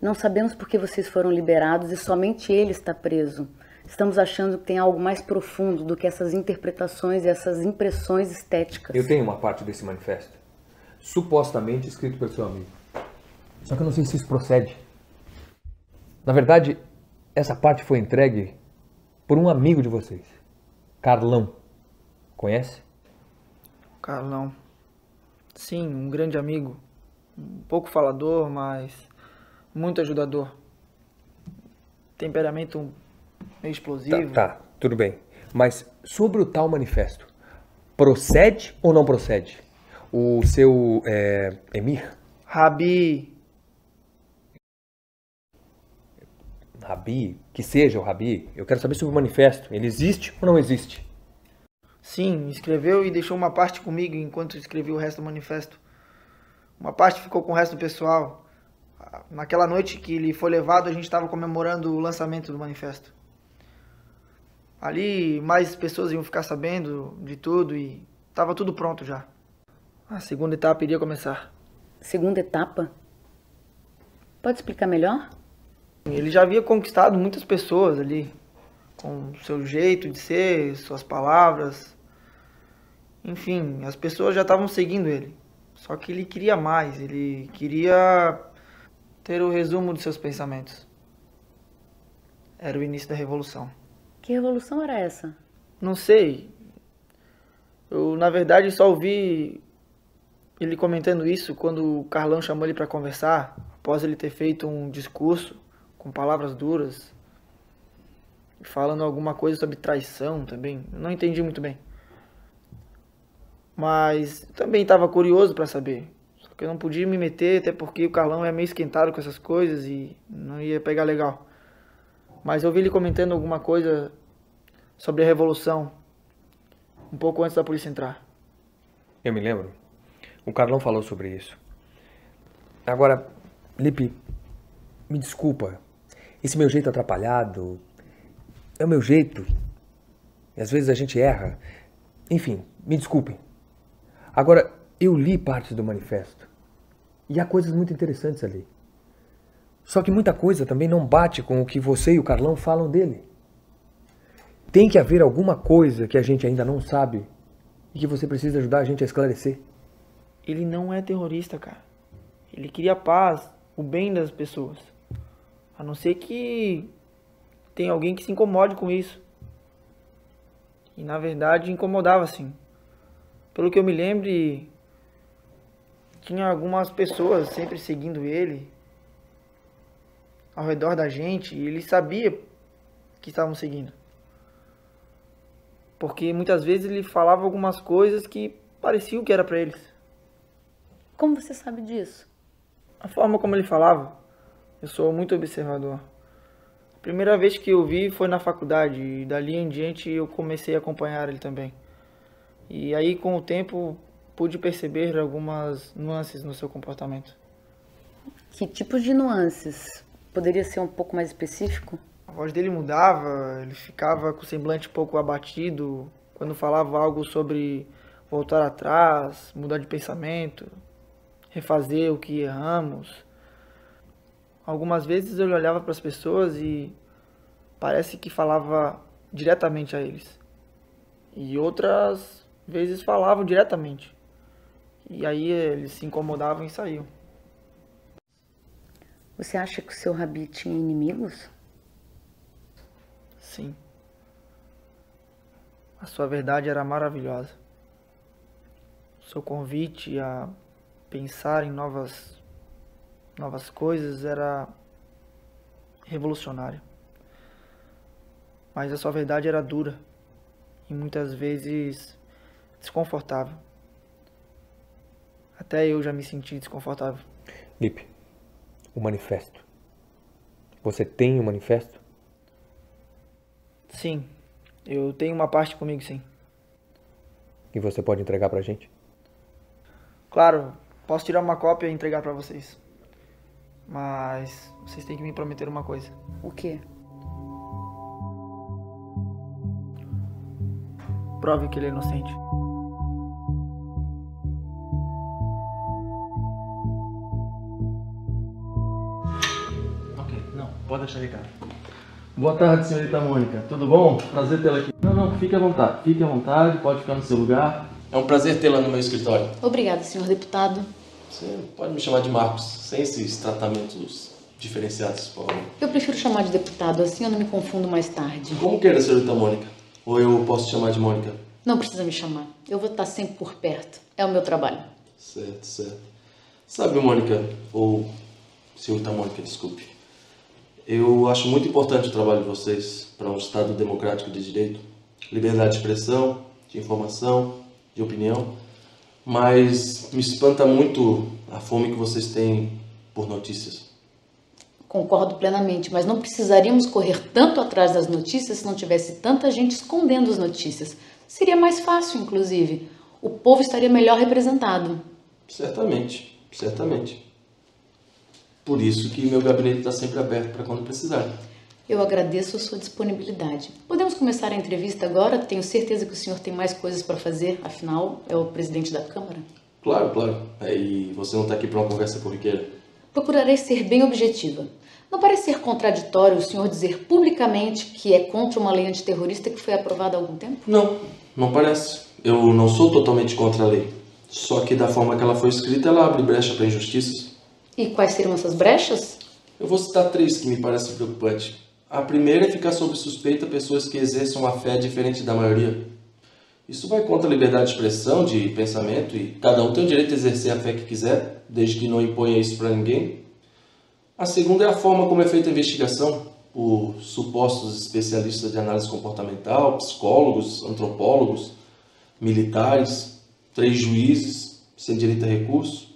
Não sabemos por que vocês foram liberados e somente ele está preso. Estamos achando que tem algo mais profundo do que essas interpretações e essas impressões estéticas. Eu tenho uma parte desse manifesto, supostamente escrito pelo seu amigo. Só que eu não sei se isso procede. Na verdade, essa parte foi entregue por um amigo de vocês, Carlão. Conhece? Carlão. Sim, um grande amigo. Um pouco falador, mas muito ajudador. Temperamento meio explosivo. Tá, tudo bem. Mas sobre o tal manifesto, procede ou não procede? O seu Emir? Rabi. Rabi, que seja o Rabi, eu quero saber sobre o manifesto. Ele existe ou não existe? Sim, escreveu e deixou uma parte comigo enquanto escrevi o resto do manifesto. Uma parte ficou com o resto do pessoal. Naquela noite que ele foi levado, a gente estava comemorando o lançamento do manifesto. Ali mais pessoas iam ficar sabendo de tudo e estava tudo pronto já. A segunda etapa iria começar. Segunda etapa? Pode explicar melhor? Ele já havia conquistado muitas pessoas ali, com seu jeito de ser, suas palavras. Enfim, as pessoas já estavam seguindo ele. Só que ele queria mais, ele queria ter o resumo dos seus pensamentos. Era o início da revolução. Que revolução era essa? Não sei. Eu, na verdade, só ouvi ele comentando isso quando o Carlão chamou ele para conversar, após ele ter feito um discurso com palavras duras, falando alguma coisa sobre traição também. Não entendi muito bem. Mas também estava curioso para saber. Só que eu não podia me meter, até porque o Carlão é meio esquentado com essas coisas e não ia pegar legal. Mas eu vi ele comentando alguma coisa sobre a revolução, um pouco antes da polícia entrar. Eu me lembro. O Carlão falou sobre isso. Agora, Lipe, me desculpa. Esse meu jeito atrapalhado... É o meu jeito. E às vezes a gente erra. Enfim, me desculpem. Agora, eu li partes do manifesto. E há coisas muito interessantes ali. Só que muita coisa também não bate com o que você e o Carlão falam dele. Tem que haver alguma coisa que a gente ainda não sabe e que você precisa ajudar a gente a esclarecer. Ele não é terrorista, cara. Ele queria a paz, o bem das pessoas. A não ser que... tem alguém que se incomode com isso. E, na verdade, incomodava, sim. Pelo que eu me lembro, tinha algumas pessoas sempre seguindo ele ao redor da gente, e ele sabia que estavam seguindo. Porque, muitas vezes, ele falava algumas coisas que pareciam que era para eles. Como você sabe disso? A forma como ele falava. Eu sou muito observador. Primeira vez que eu vi foi na faculdade e dali em diante eu comecei a acompanhar ele também. E aí com o tempo pude perceber algumas nuances no seu comportamento. Que tipo de nuances? Poderia ser um pouco mais específico? A voz dele mudava, ele ficava com o semblante um pouco abatido quando falava algo sobre voltar atrás, mudar de pensamento. refazer o que erramos. Algumas vezes eu olhava para as pessoas e parece que falava diretamente a eles. E outras vezes falavam diretamente. E aí eles se incomodavam e saíam. Você acha que o seu Rabi tinha inimigos? Sim. A sua verdade era maravilhosa. O seu convite a pensar em novas coisas era revolucionário. Mas a sua verdade era dura e muitas vezes desconfortável. Até eu já me senti desconfortável. Lipe, o manifesto. Você tem um manifesto? Sim, eu tenho uma parte comigo, sim. E você pode entregar pra gente? Claro, posso tirar uma cópia e entregar pra vocês. Mas vocês têm que me prometer uma coisa. O quê? Prove que ele é inocente. Ok, não, pode deixar ligado. Boa tarde, senhorita Mônica. Tudo bom? Prazer tê-la aqui. Não, não, fique à vontade. Fique à vontade, pode ficar no seu lugar. É um prazer tê-la no meu escritório. Obrigada, senhor deputado. Você pode me chamar de Marcos, sem esses tratamentos diferenciados, por favor. Eu prefiro chamar de deputado, assim eu não me confundo mais tarde. Como queira, senhorita Mônica. Ou eu posso te chamar de Mônica? Não precisa me chamar. Eu vou estar sempre por perto. É o meu trabalho. Certo, certo. Sabe, Mônica, ou senhorita Mônica, desculpe. Eu acho muito importante o trabalho de vocês para um Estado democrático de direito. Liberdade de expressão, de informação, de opinião. Mas me espanta muito a fome que vocês têm por notícias. Concordo plenamente, mas não precisaríamos correr tanto atrás das notícias se não tivesse tanta gente escondendo as notícias. Seria mais fácil, inclusive. O povo estaria melhor representado. Certamente, certamente. Por isso que meu gabinete está sempre aberto para quando precisar. Eu agradeço a sua disponibilidade. Podemos começar a entrevista agora? Tenho certeza que o senhor tem mais coisas para fazer, afinal, é o presidente da Câmara. Claro, claro. E você não está aqui para uma conversa corriqueira? Procurarei ser bem objetiva. Não parece ser contraditório o senhor dizer publicamente que é contra uma lei antiterrorista que foi aprovada há algum tempo? Não, não parece. Eu não sou totalmente contra a lei. Só que da forma que ela foi escrita, ela abre brecha para injustiças. E quais seriam essas brechas? Eu vou citar três que me parecem preocupantes. A primeira é ficar sob suspeita pessoas que exerçam a fé diferente da maioria. Isso vai contra a liberdade de expressão, de pensamento, e cada um tem o direito de exercer a fé que quiser, desde que não imponha isso para ninguém. A segunda é a forma como é feita a investigação, por supostos especialistas de análise comportamental, psicólogos, antropólogos, militares, três juízes, sem direito a recurso.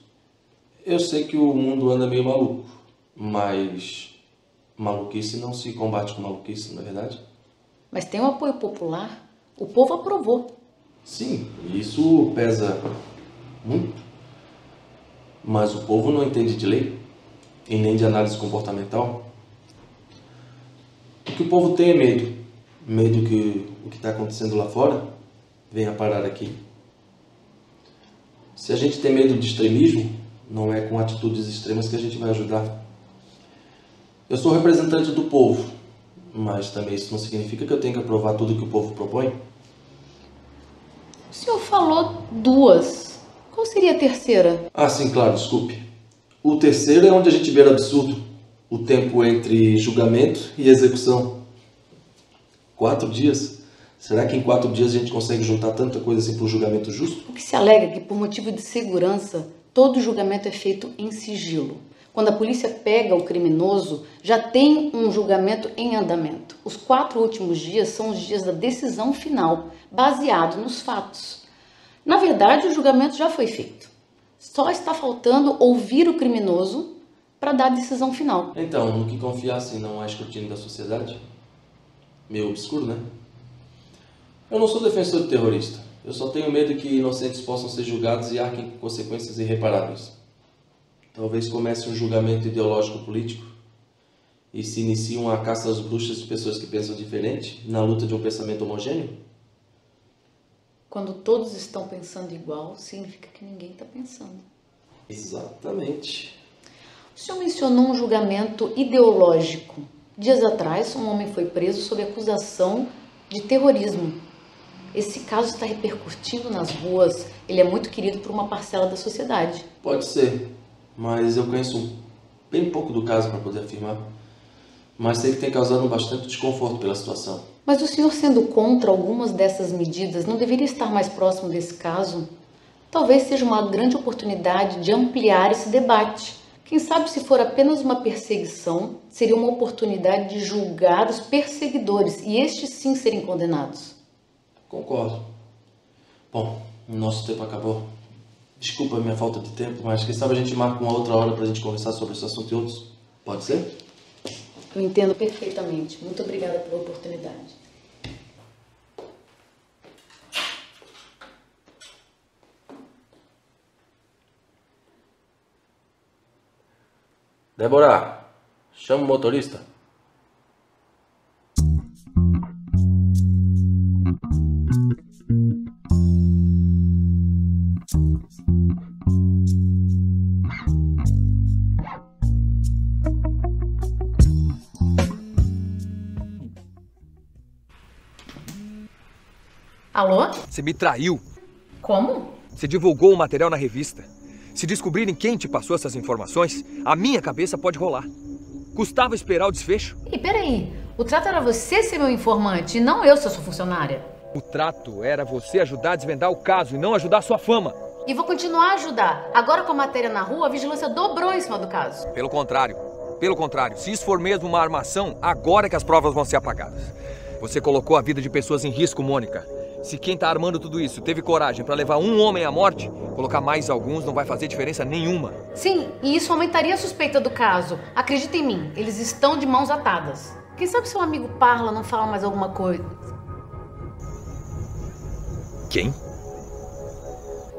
Eu sei que o mundo anda meio maluco, mas... maluquice não se combate com maluquice, não é verdade? Mas tem um apoio popular. O povo aprovou. Sim, isso pesa muito. Mas o povo não entende de lei e nem de análise comportamental. O que o povo tem é medo. Medo que o que está acontecendo lá fora venha parar aqui. Se a gente tem medo de extremismo, não é com atitudes extremas que a gente vai ajudar. Eu sou representante do povo, mas também isso não significa que eu tenho que aprovar tudo que o povo propõe. O senhor falou duas. Qual seria a terceira? Ah, sim, claro, desculpe. O terceiro é onde a gente beira absurdo. O tempo entre julgamento e execução. 4 dias? Será que em 4 dias a gente consegue juntar tanta coisa assim para um julgamento justo? O que se alega que, por motivo de segurança, todo julgamento é feito em sigilo. Quando a polícia pega o criminoso, já tem um julgamento em andamento. Os 4 últimos dias são os dias da decisão final, baseado nos fatos. Na verdade, o julgamento já foi feito. Só está faltando ouvir o criminoso para dar a decisão final. Então, no que confiar se não há escrutínio da sociedade? Meio obscuro, né? Eu não sou defensor de terrorista. Eu só tenho medo que inocentes possam ser julgados e arquem com consequências irreparáveis. Talvez comece um julgamento ideológico-político e se inicie uma caça às bruxas de pessoas que pensam diferente na luta de um pensamento homogêneo? Quando todos estão pensando igual, significa que ninguém está pensando. Exatamente. O senhor mencionou um julgamento ideológico. Dias atrás, um homem foi preso sob acusação de terrorismo. Esse caso está repercutindo nas ruas. Ele é muito querido por uma parcela da sociedade. Pode ser, mas eu conheço bem pouco do caso para poder afirmar. Mas sei que tem causado bastante desconforto pela situação. Mas o senhor, sendo contra algumas dessas medidas, não deveria estar mais próximo desse caso? Talvez seja uma grande oportunidade de ampliar esse debate. Quem sabe, se for apenas uma perseguição, seria uma oportunidade de julgar os perseguidores e estes sim serem condenados. Concordo. Bom, o nosso tempo acabou. Desculpa a minha falta de tempo, mas quem sabe a gente marca uma outra hora para a gente conversar sobre esse assunto e outros. Pode ser? Eu entendo perfeitamente. Muito obrigada pela oportunidade. Débora, chama o motorista. Alô? Você me traiu. Como? Você divulgou o material na revista. Se descobrirem quem te passou essas informações, a minha cabeça pode rolar. Custava esperar o desfecho. E peraí, o trato era você ser meu informante e não eu ser sua funcionária. O trato era você ajudar a desvendar o caso e não ajudar a sua fama. E vou continuar a ajudar. Agora com a matéria na rua, a vigilância dobrou em cima do caso. Pelo contrário. Se isso for mesmo uma armação, agora é que as provas vão ser apagadas. Você colocou a vida de pessoas em risco, Mônica. Se quem tá armando tudo isso teve coragem para levar um homem à morte, colocar mais alguns não vai fazer diferença nenhuma. Sim, e isso aumentaria a suspeita do caso. Acredita em mim, eles estão de mãos atadas. Quem sabe seu amigo Parla não fala mais alguma coisa? Quem?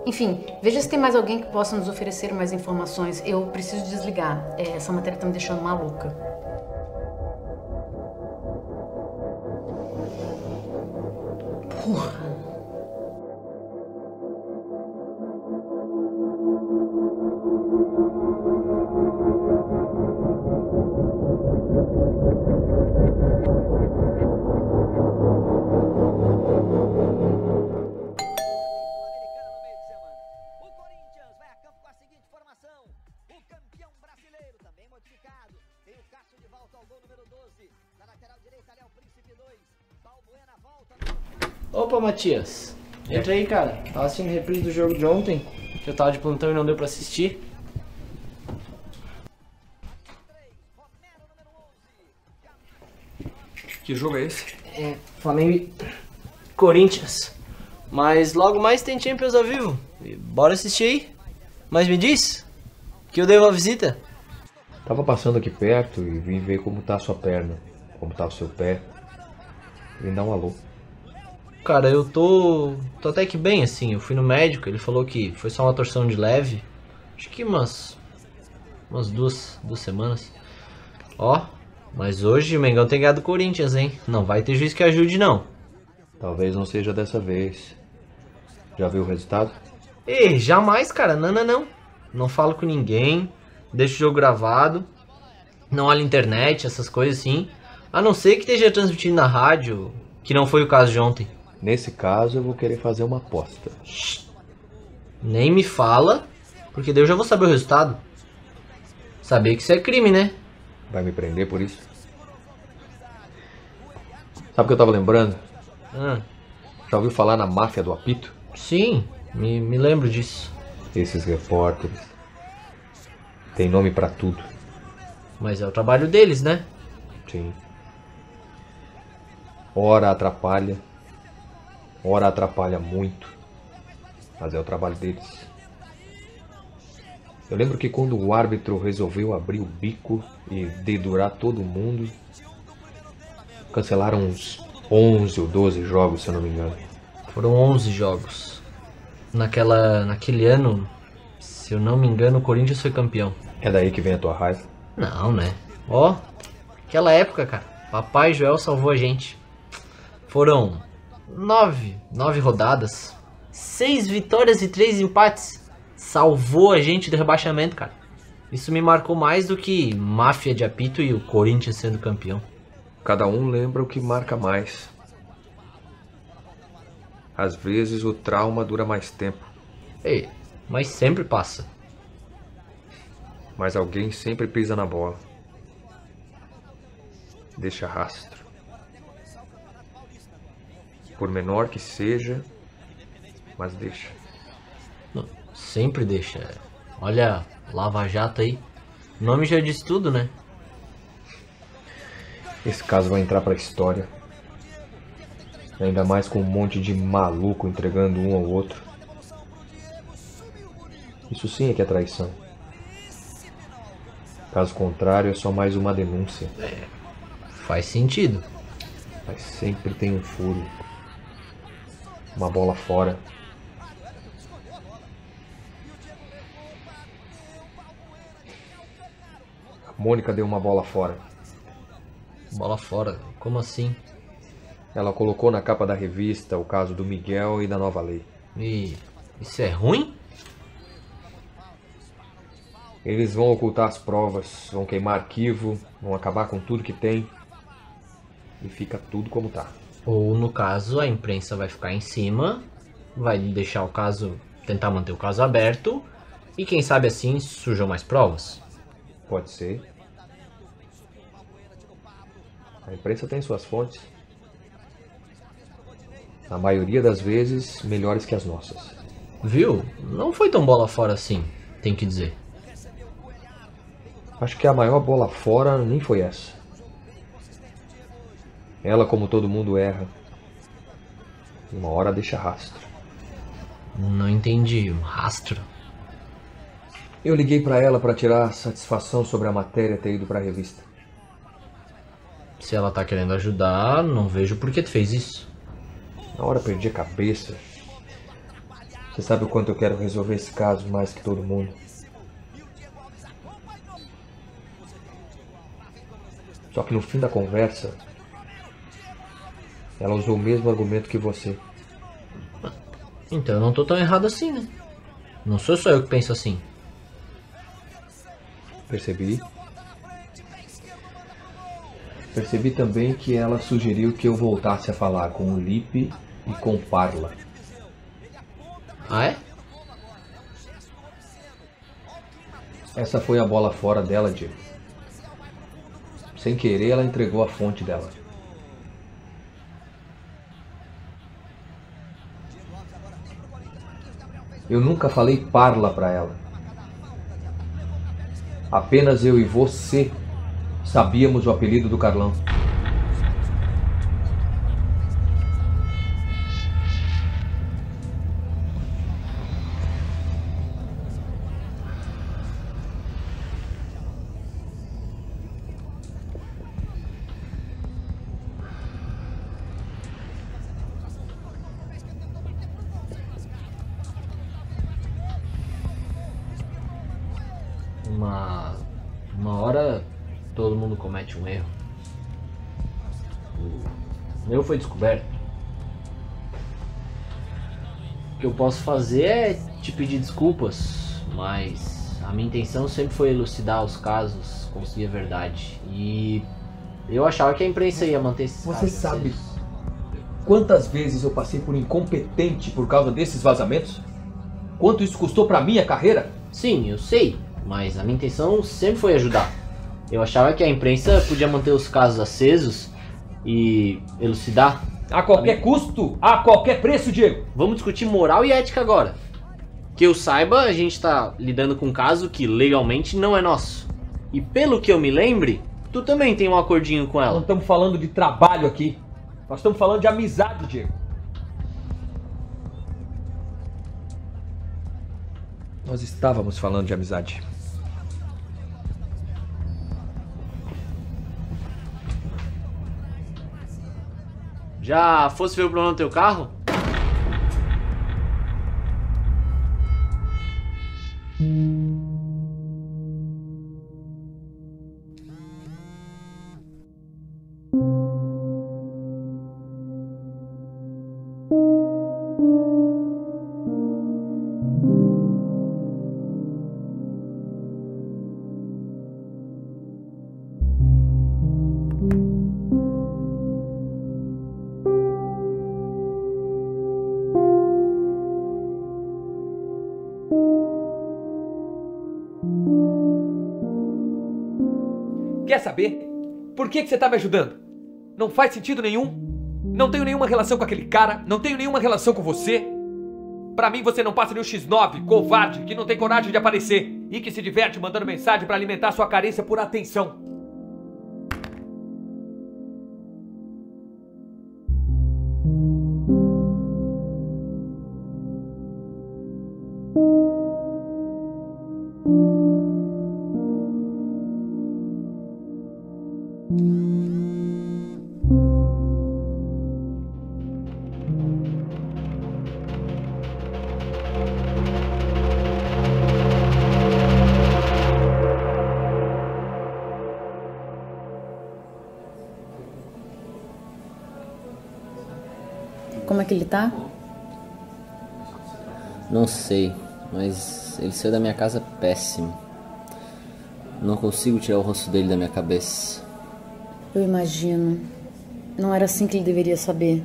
Enfim, veja se tem mais alguém que possa nos oferecer mais informações. Eu preciso desligar. Essa matéria tá me deixando maluca. Porra! Opa, Mathias, entra aí, cara. Tava assistindo reprise do jogo de ontem, que eu tava de plantão e não deu pra assistir. Que jogo é esse? É, Flamengo e Corinthians. Mas logo mais tem Champions ao vivo. E bora assistir aí. Mas me diz, que eu dei uma visita. Tava passando aqui perto e vim ver como tá a sua perna, como tá o seu pé. Me dá um alô. Cara, eu tô até que bem, assim. Eu fui no médico, ele falou que foi só uma torção de leve. Acho que umas duas semanas. Ó, mas hoje o Mengão tem ganhado o Corinthians, hein? Não vai ter juiz que ajude, não. Talvez não seja dessa vez. Já viu o resultado? Ei, jamais, cara. Não. Não falo com ninguém. Deixo o jogo gravado. Não olho internet, essas coisas assim. A não ser que esteja transmitindo na rádio, que não foi o caso de ontem. Nesse caso, eu vou querer fazer uma aposta. Nem me fala, porque daí eu já vou saber o resultado. Saber que isso é crime, né? Vai me prender por isso? Sabe o que eu tava lembrando? Já ouviu falar na máfia do apito? Sim, me lembro disso. Esses repórteres têm nome pra tudo. Mas é o trabalho deles, né? Sim. Ora atrapalha. Ora atrapalha muito, mas é o trabalho deles. Eu lembro que quando o árbitro resolveu abrir o bico e dedurar todo mundo, cancelaram uns 11 ou 12 jogos, se eu não me engano. Foram 11 jogos. Naquele ano, se eu não me engano, o Corinthians foi campeão. É daí que vem a tua raiva? Não, né? Ó, aquela época, cara, Papai Joel salvou a gente. Foram... 9 rodadas, 6 vitórias e 3 empates. salvou a gente do rebaixamento, cara. Isso me marcou mais do que máfia de apito e o Corinthians sendo campeão. Cada um lembra o que marca mais. Às vezes o trauma dura mais tempo. Ei, mas sempre passa. Mas alguém sempre pisa na bola. Deixa rastro. Por menor que seja, mas deixa. Não, sempre deixa. Olha, Lava Jato aí. O nome já diz tudo, né? Esse caso vai entrar pra história. Ainda mais com um monte de maluco entregando um ao outro. Isso sim é que é traição. Caso contrário, é só mais uma denúncia. É, faz sentido. Mas sempre tem um furo. Uma bola fora. A Mônica deu uma bola fora. Bola fora? Como assim? Ela colocou na capa da revista o caso do Miguel e da nova lei. E isso é ruim? Eles vão ocultar as provas, vão queimar arquivo, vão acabar com tudo que tem. E fica tudo como tá. Ou, no caso, a imprensa vai ficar em cima, vai deixar o caso, tentar manter o caso aberto. E quem sabe assim surjam mais provas? Pode ser. A imprensa tem suas fontes. Na maioria das vezes, melhores que as nossas. Viu? Não foi tão bola fora assim, tem que dizer. Acho que a maior bola fora nem foi essa. Ela, como todo mundo, erra. Uma hora deixa rastro. Não entendi, rastro? Eu liguei pra ela pra tirar satisfação sobre a matéria ter ido pra revista. Se ela tá querendo ajudar, não vejo por que tu fez isso. Na hora perdi a cabeça. Você sabe o quanto eu quero resolver esse caso mais que todo mundo. Só que no fim da conversa, ela usou o mesmo argumento que você. Então eu não tô tão errado assim, né? Não sou só eu que penso assim. Percebi também que ela sugeriu que eu voltasse a falar com o Lipe e com o Parla. Ah, é? Essa foi a bola fora dela, Diego. Sem querer, ela entregou a fonte dela. Eu nunca falei Parla pra ela. Apenas eu e você sabíamos o apelido do Carlão. Uma hora todo mundo comete um erro. O meu foi descoberto. O que eu posso fazer é te pedir desculpas, mas a minha intenção sempre foi elucidar os casos, conseguir a verdade. E eu achava que a imprensa ia manter esses casos. Você sabe quantas vezes eu passei por incompetente por causa desses vazamentos? Quanto isso custou pra minha carreira? Sim, eu sei. Mas a minha intenção sempre foi ajudar. Eu achava que a imprensa podia manter os casos acesos e elucidar. A qualquer custo, a qualquer preço, Diego. Vamos discutir moral e ética agora. Que eu saiba, a gente tá lidando com um caso que legalmente não é nosso. E pelo que eu me lembre, tu também tem um acordinho com ela. Não estamos falando de trabalho aqui. Nós estamos falando de amizade, Diego. Nós estávamos falando de amizade. Já fosse ver o problema do teu carro? Quer saber? Por que você está me ajudando? Não faz sentido nenhum. Não tenho nenhuma relação com aquele cara. Não tenho nenhuma relação com você. Pra mim você não passa nem o X9, covarde, que não tem coragem de aparecer e que se diverte mandando mensagem pra alimentar sua carência por atenção. Como é que ele tá? Não sei, mas ele saiu da minha casa péssimo. Não consigo tirar o rosto dele da minha cabeça. Eu imagino. Não era assim que ele deveria saber.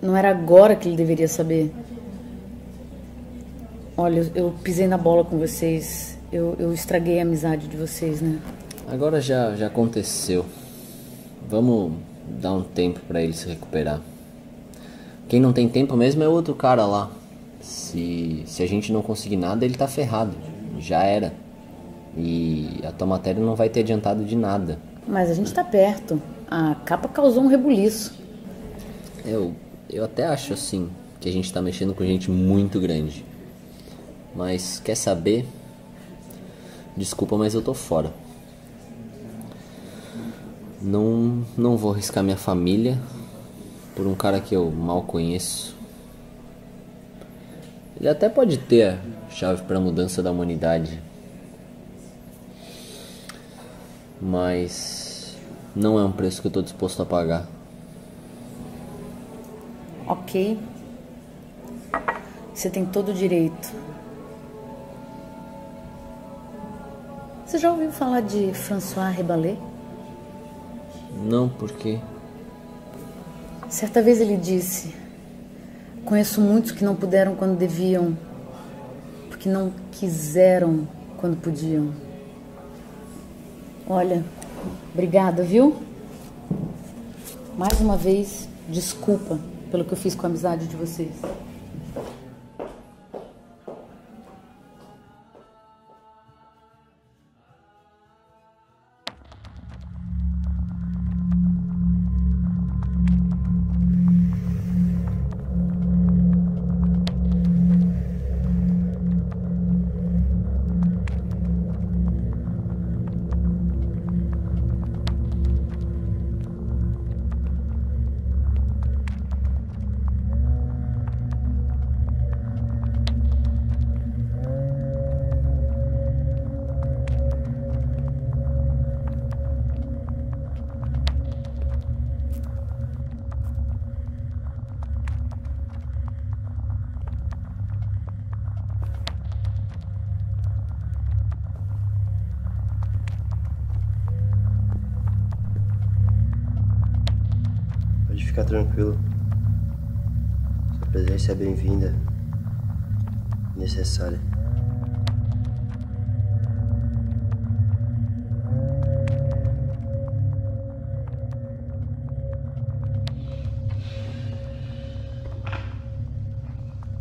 Não era agora que ele deveria saber. Olha, eu pisei na bola com vocês. Eu estraguei a amizade de vocês, né? Agora já aconteceu. Vamos dar um tempo pra ele se recuperar. Quem não tem tempo mesmo é outro cara lá. Se a gente não conseguir nada, ele tá ferrado. Já era. E a tua matéria não vai ter adiantado de nada. Mas a gente tá perto. A capa causou um rebuliço. Eu até acho, assim, que a gente tá mexendo com gente muito grande. Mas quer saber? Desculpa, mas eu tô fora. Não vou arriscar minha família por um cara que eu mal conheço. Ele até pode ter a chave para a mudança da humanidade, mas não é um preço que eu estou disposto a pagar. Ok. Você tem todo o direito. Você já ouviu falar de François Rebalet? Não, por quê? Certa vez ele disse: conheço muitos que não puderam quando deviam, porque não quiseram quando podiam. Olha, obrigada, viu? Mais uma vez, desculpa pelo que eu fiz com a amizade de vocês. Fica tranquilo. Sua presença é bem-vinda e necessária.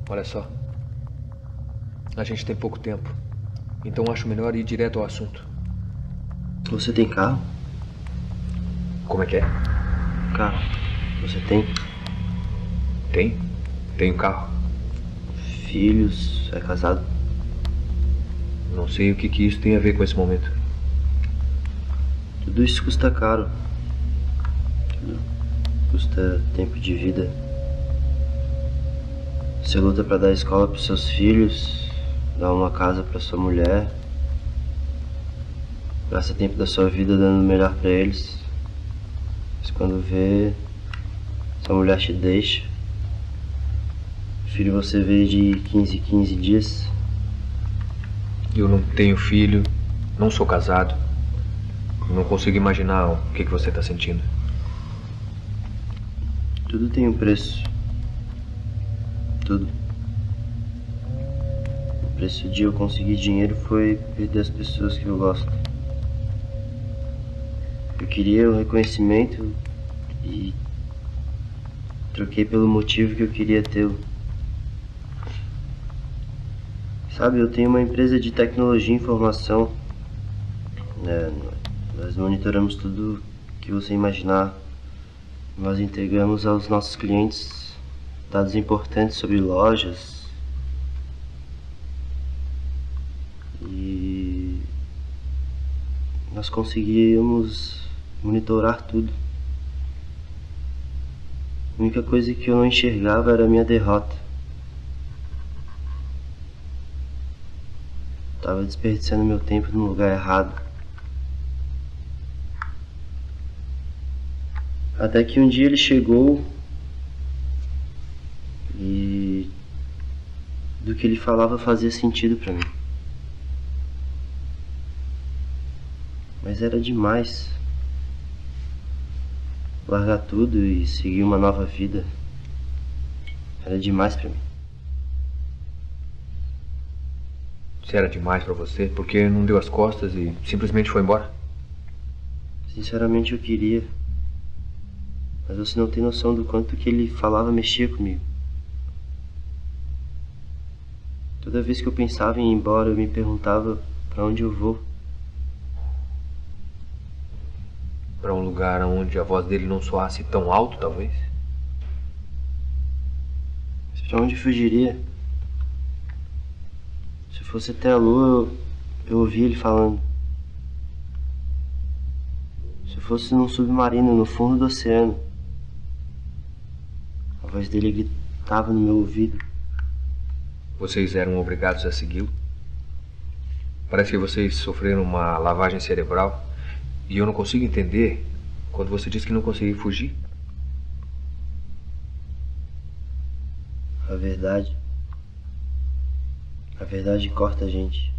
Olha só. A gente tem pouco tempo, então acho melhor ir direto ao assunto. Você tem carro? Como é que é? Carro. Você tem? Tenho carro. Filhos? É casado? Não sei o que isso tem a ver com esse momento. Tudo isso custa caro. Tudo custa tempo de vida. Você luta pra dar escola pros seus filhos, dar uma casa pra sua mulher, gasta tempo da sua vida dando o melhor pra eles. Mas quando vê, sua mulher te deixa. Filho você vê de 15 dias. Eu não tenho filho, não sou casado. Não consigo imaginar o que você está sentindo. Tudo tem um preço. Tudo. O preço de eu conseguir dinheiro foi perder as pessoas que eu gosto. Eu queria o reconhecimento e troquei pelo motivo que eu queria tê-lo. Sabe, eu tenho uma empresa de tecnologia e informação. Nós monitoramos tudo que você imaginar. Nós entregamos aos nossos clientes dados importantes sobre lojas. E nós conseguimos monitorar tudo. A única coisa que eu não enxergava era a minha derrota. Tava desperdiçando meu tempo no lugar errado. Até que um dia ele chegou e do que ele falava fazia sentido pra mim. Mas era demais largar tudo e seguir uma nova vida. Era demais pra mim. Se era demais pra você, por que não deu as costas e simplesmente foi embora? Sinceramente eu queria. Mas você não tem noção do quanto que ele falava mexia comigo. Toda vez que eu pensava em ir embora, eu me perguntava pra onde eu vou. Pra um lugar onde a voz dele não soasse tão alto, talvez? Mas pra onde eu fugiria? Se fosse até a lua, eu ouvia ele falando. Se fosse num submarino, no fundo do oceano, a voz dele gritava no meu ouvido. Vocês eram obrigados a segui-lo? Parece que vocês sofreram uma lavagem cerebral. E eu não consigo entender quando você diz que não consegui fugir. A verdade corta a gente.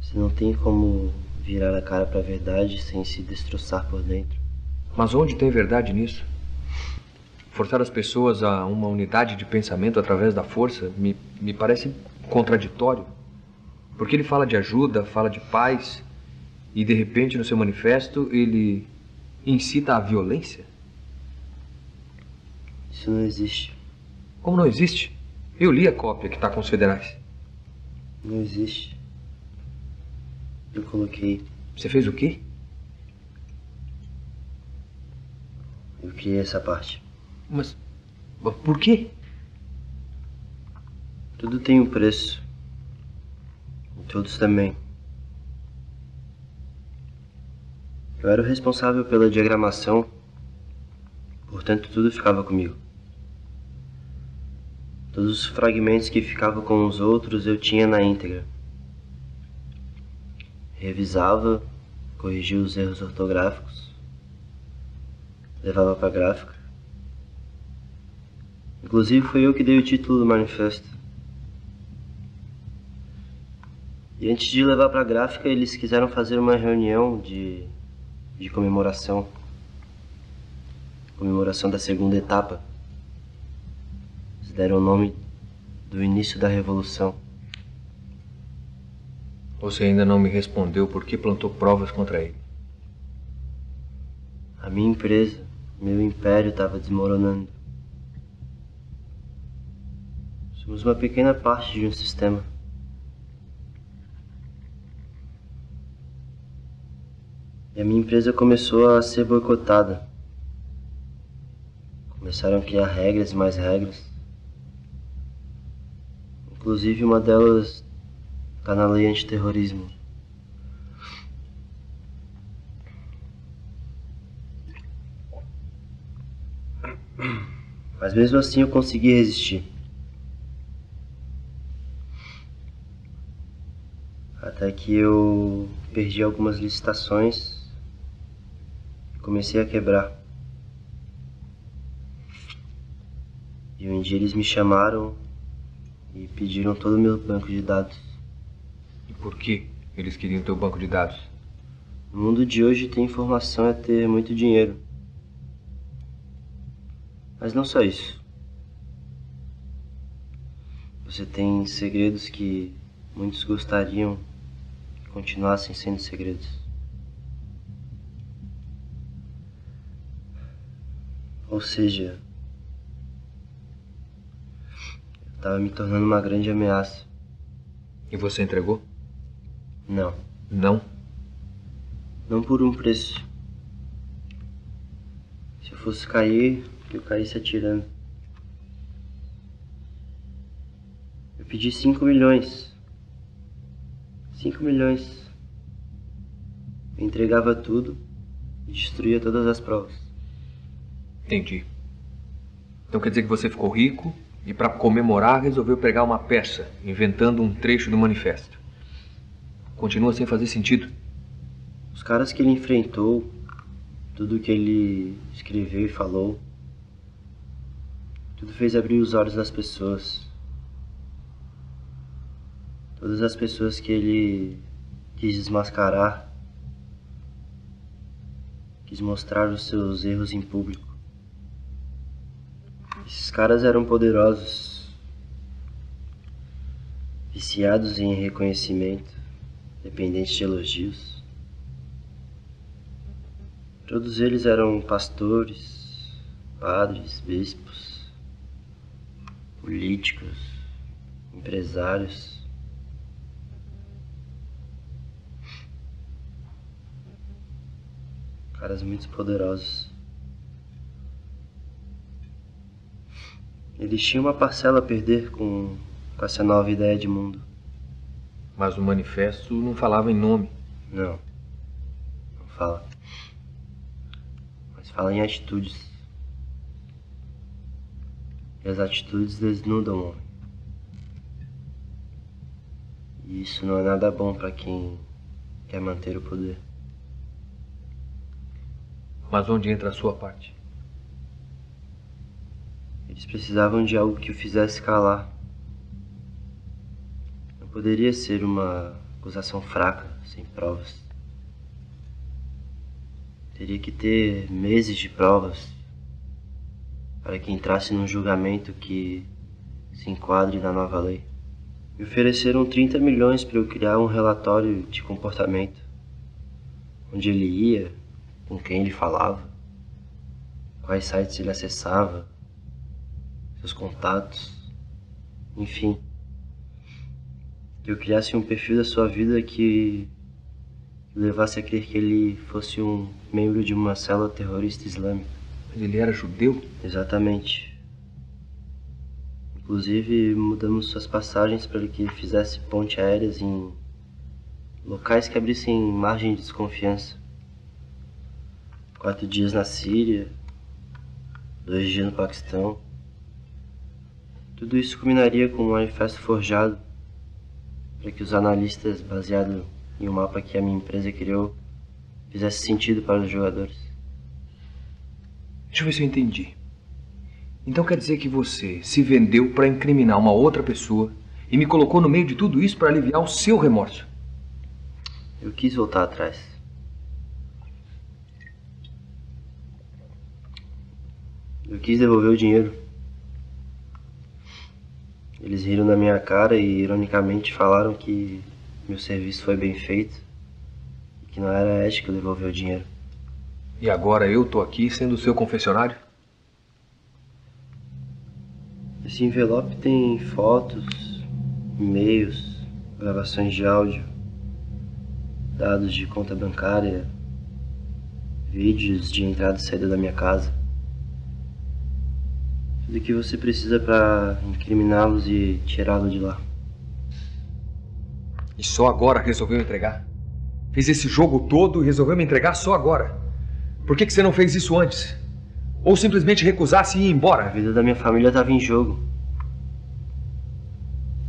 Você não tem como virar a cara pra verdade sem se destroçar por dentro. Mas onde tem verdade nisso? Forçar as pessoas a uma unidade de pensamento através da força me parece contraditório. Porque ele fala de ajuda, fala de paz. E, de repente, no seu manifesto, ele incita à violência? Isso não existe. Como não existe? Eu li a cópia que está com os federais. Não existe. Eu coloquei. Você fez o quê? Eu criei essa parte. Mas por quê? Tudo tem um preço. Todos também. Eu era o responsável pela diagramação, portanto tudo ficava comigo. Todos os fragmentos que ficavam com os outros eu tinha na íntegra. Revisava, corrigia os erros ortográficos, levava para a gráfica. Inclusive foi eu que dei o título do manifesto. E antes de levar para a gráfica, eles quiseram fazer uma reunião de comemoração da segunda etapa. Eles deram o nome do início da Revolução. Você ainda não me respondeu por que plantou provas contra ele. A minha empresa, meu império estava desmoronando. Somos uma pequena parte de um sistema. E a minha empresa começou a ser boicotada. Começaram a criar regras e mais regras. Inclusive uma delas está na lei antiterrorismo. Mas mesmo assim eu consegui resistir. Até que eu perdi algumas licitações. Comecei a quebrar. E um dia eles me chamaram e pediram todo o meu banco de dados. E por que eles queriam teu banco de dados? No mundo de hoje, ter informação é ter muito dinheiro. Mas não só isso. Você tem segredos que muitos gostariam que continuassem sendo segredos. Ou seja, eu tava me tornando uma grande ameaça. E você entregou? Não. Não? Não por um preço. Se eu fosse cair, eu caísse atirando. Eu pedi 5 milhões. 5 milhões. Eu entregava tudo e destruía todas as provas. Entendi. Então quer dizer que você ficou rico e, para comemorar, resolveu pegar uma peça, inventando um trecho do manifesto. Continua sem fazer sentido. Os caras que ele enfrentou, tudo que ele escreveu e falou, tudo fez abrir os olhos das pessoas. Todas as pessoas que ele quis desmascarar, quis mostrar os seus erros em público. Esses caras eram poderosos, viciados em reconhecimento, dependentes de elogios. Todos eles eram pastores, padres, bispos, políticos, empresários. Caras muito poderosos. Eles tinham uma parcela a perder com essa nova ideia de mundo. Mas o manifesto não falava em nome. Não, não fala. Fala em atitudes. E as atitudes desnudam o homem. E isso não é nada bom para quem quer manter o poder. Mas onde entra a sua parte? Eles precisavam de algo que o fizesse calar. Não poderia ser uma acusação fraca, sem provas. Teria que ter meses de provas para que entrasse num julgamento que se enquadre na nova lei. Me ofereceram 30 milhões para eu criar um relatório de comportamento, onde ele ia, com quem ele falava, quais sites ele acessava, seus contatos, enfim. Que eu criasse um perfil da sua vida que levasse a crer que ele fosse um membro de uma célula terrorista islâmica. Mas ele era judeu? Exatamente. Inclusive, mudamos suas passagens para que ele fizesse pontes aéreas em locais que abrissem margem de desconfiança. 4 dias na Síria, 2 dias no Paquistão. Tudo isso culminaria com um manifesto forjado para que os analistas, baseados e o mapa que a minha empresa criou, fizesse sentido para os jogadores. Deixa eu ver se eu entendi. Então quer dizer que você se vendeu para incriminar uma outra pessoa e me colocou no meio de tudo isso para aliviar o seu remorso? Eu quis voltar atrás. Eu quis devolver o dinheiro. Eles riram na minha cara e ironicamente falaram que meu serviço foi bem feito e que não era ético devolver o dinheiro. E agora eu tô aqui sendo o seu confessionário? Esse envelope tem fotos, e-mails, gravações de áudio, dados de conta bancária, vídeos de entrada e saída da minha casa. Tudo o que você precisa para incriminá-los e tirá-lo de lá. E só agora resolveu entregar? Fez esse jogo todo e resolveu me entregar só agora? Por que você não fez isso antes? Ou simplesmente recusasse e ir embora? A vida da minha família estava em jogo.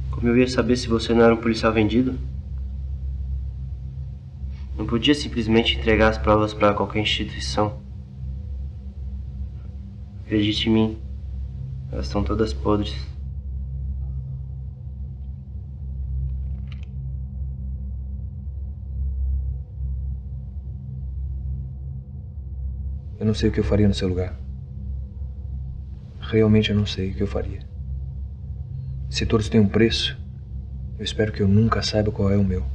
Como eu ia saber se você não era um policial vendido? Não podia simplesmente entregar as provas para qualquer instituição. Acredite em mim, elas estão todas podres. Eu não sei o que eu faria no seu lugar. Realmente eu não sei o que eu faria. Se todos têm um preço, eu espero que eu nunca saiba qual é o meu.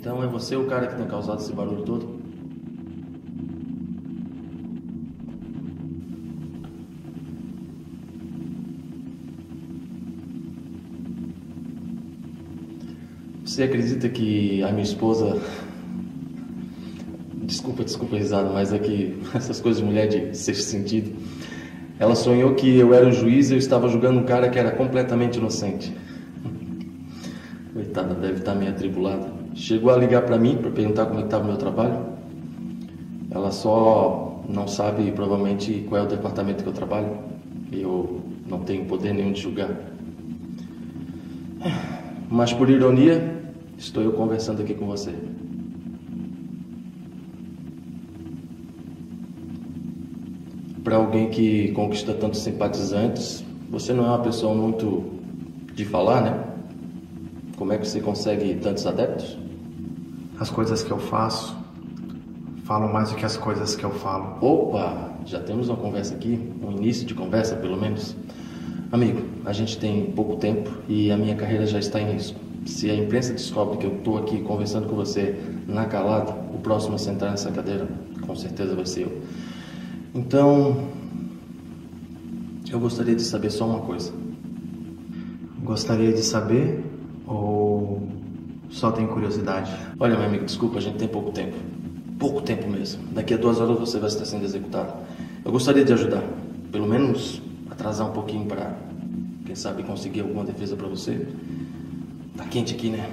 Então é você o cara que tem causado esse barulho todo? Você acredita que a minha esposa... Desculpa, risada, mas é que essas coisas de mulher de sexto sentido. Ela sonhou que eu era o juiz e eu estava julgando um cara que era completamente inocente. Coitada, deve estar meio atribulada. Chegou a ligar para mim para perguntar como estava o meu trabalho. Ela só não sabe, provavelmente, qual é o departamento que eu trabalho. Eu não tenho poder nenhum de julgar. Mas, por ironia, estou eu conversando aqui com você. Para alguém que conquista tantos simpatizantes, você não é uma pessoa muito de falar, né? Como é que você consegue tantos adeptos? As coisas que eu faço falam mais do que as coisas que eu falo. Opa! Já temos uma conversa aqui, um início de conversa, pelo menos. Amigo, a gente tem pouco tempo e a minha carreira já está em risco. Se a imprensa descobre que eu estou aqui conversando com você na calada, o próximo a sentar nessa cadeira com certeza vai ser eu. Então, eu gostaria de saber só uma coisa. Gostaria de saber ou só tem curiosidade? Olha, meu amigo, desculpa, a gente tem pouco tempo. Pouco tempo mesmo. Daqui a 2 horas você vai estar sendo executado. Eu gostaria de ajudar, pelo menos... atrasar um pouquinho para, quem sabe, conseguir alguma defesa para você. Tá quente aqui, né?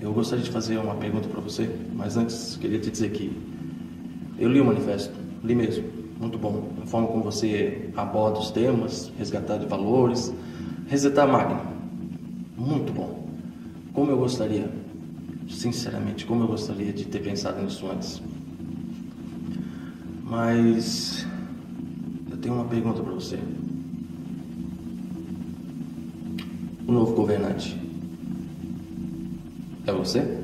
Eu gostaria de fazer uma pergunta para você, mas antes queria te dizer que eu li o manifesto, li mesmo, muito bom. A forma como você aborda os temas, resgatar de valores, resetar a máquina, muito bom. Como eu gostaria, sinceramente, como eu gostaria de ter pensado nisso antes. Mas... tenho uma pergunta para você. O novo governante é você?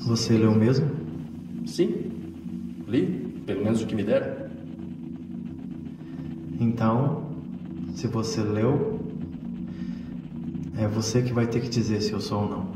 Você leu mesmo? Sim, li, pelo menos o que me deram. Então, se você leu, é você que vai ter que dizer se eu sou ou não.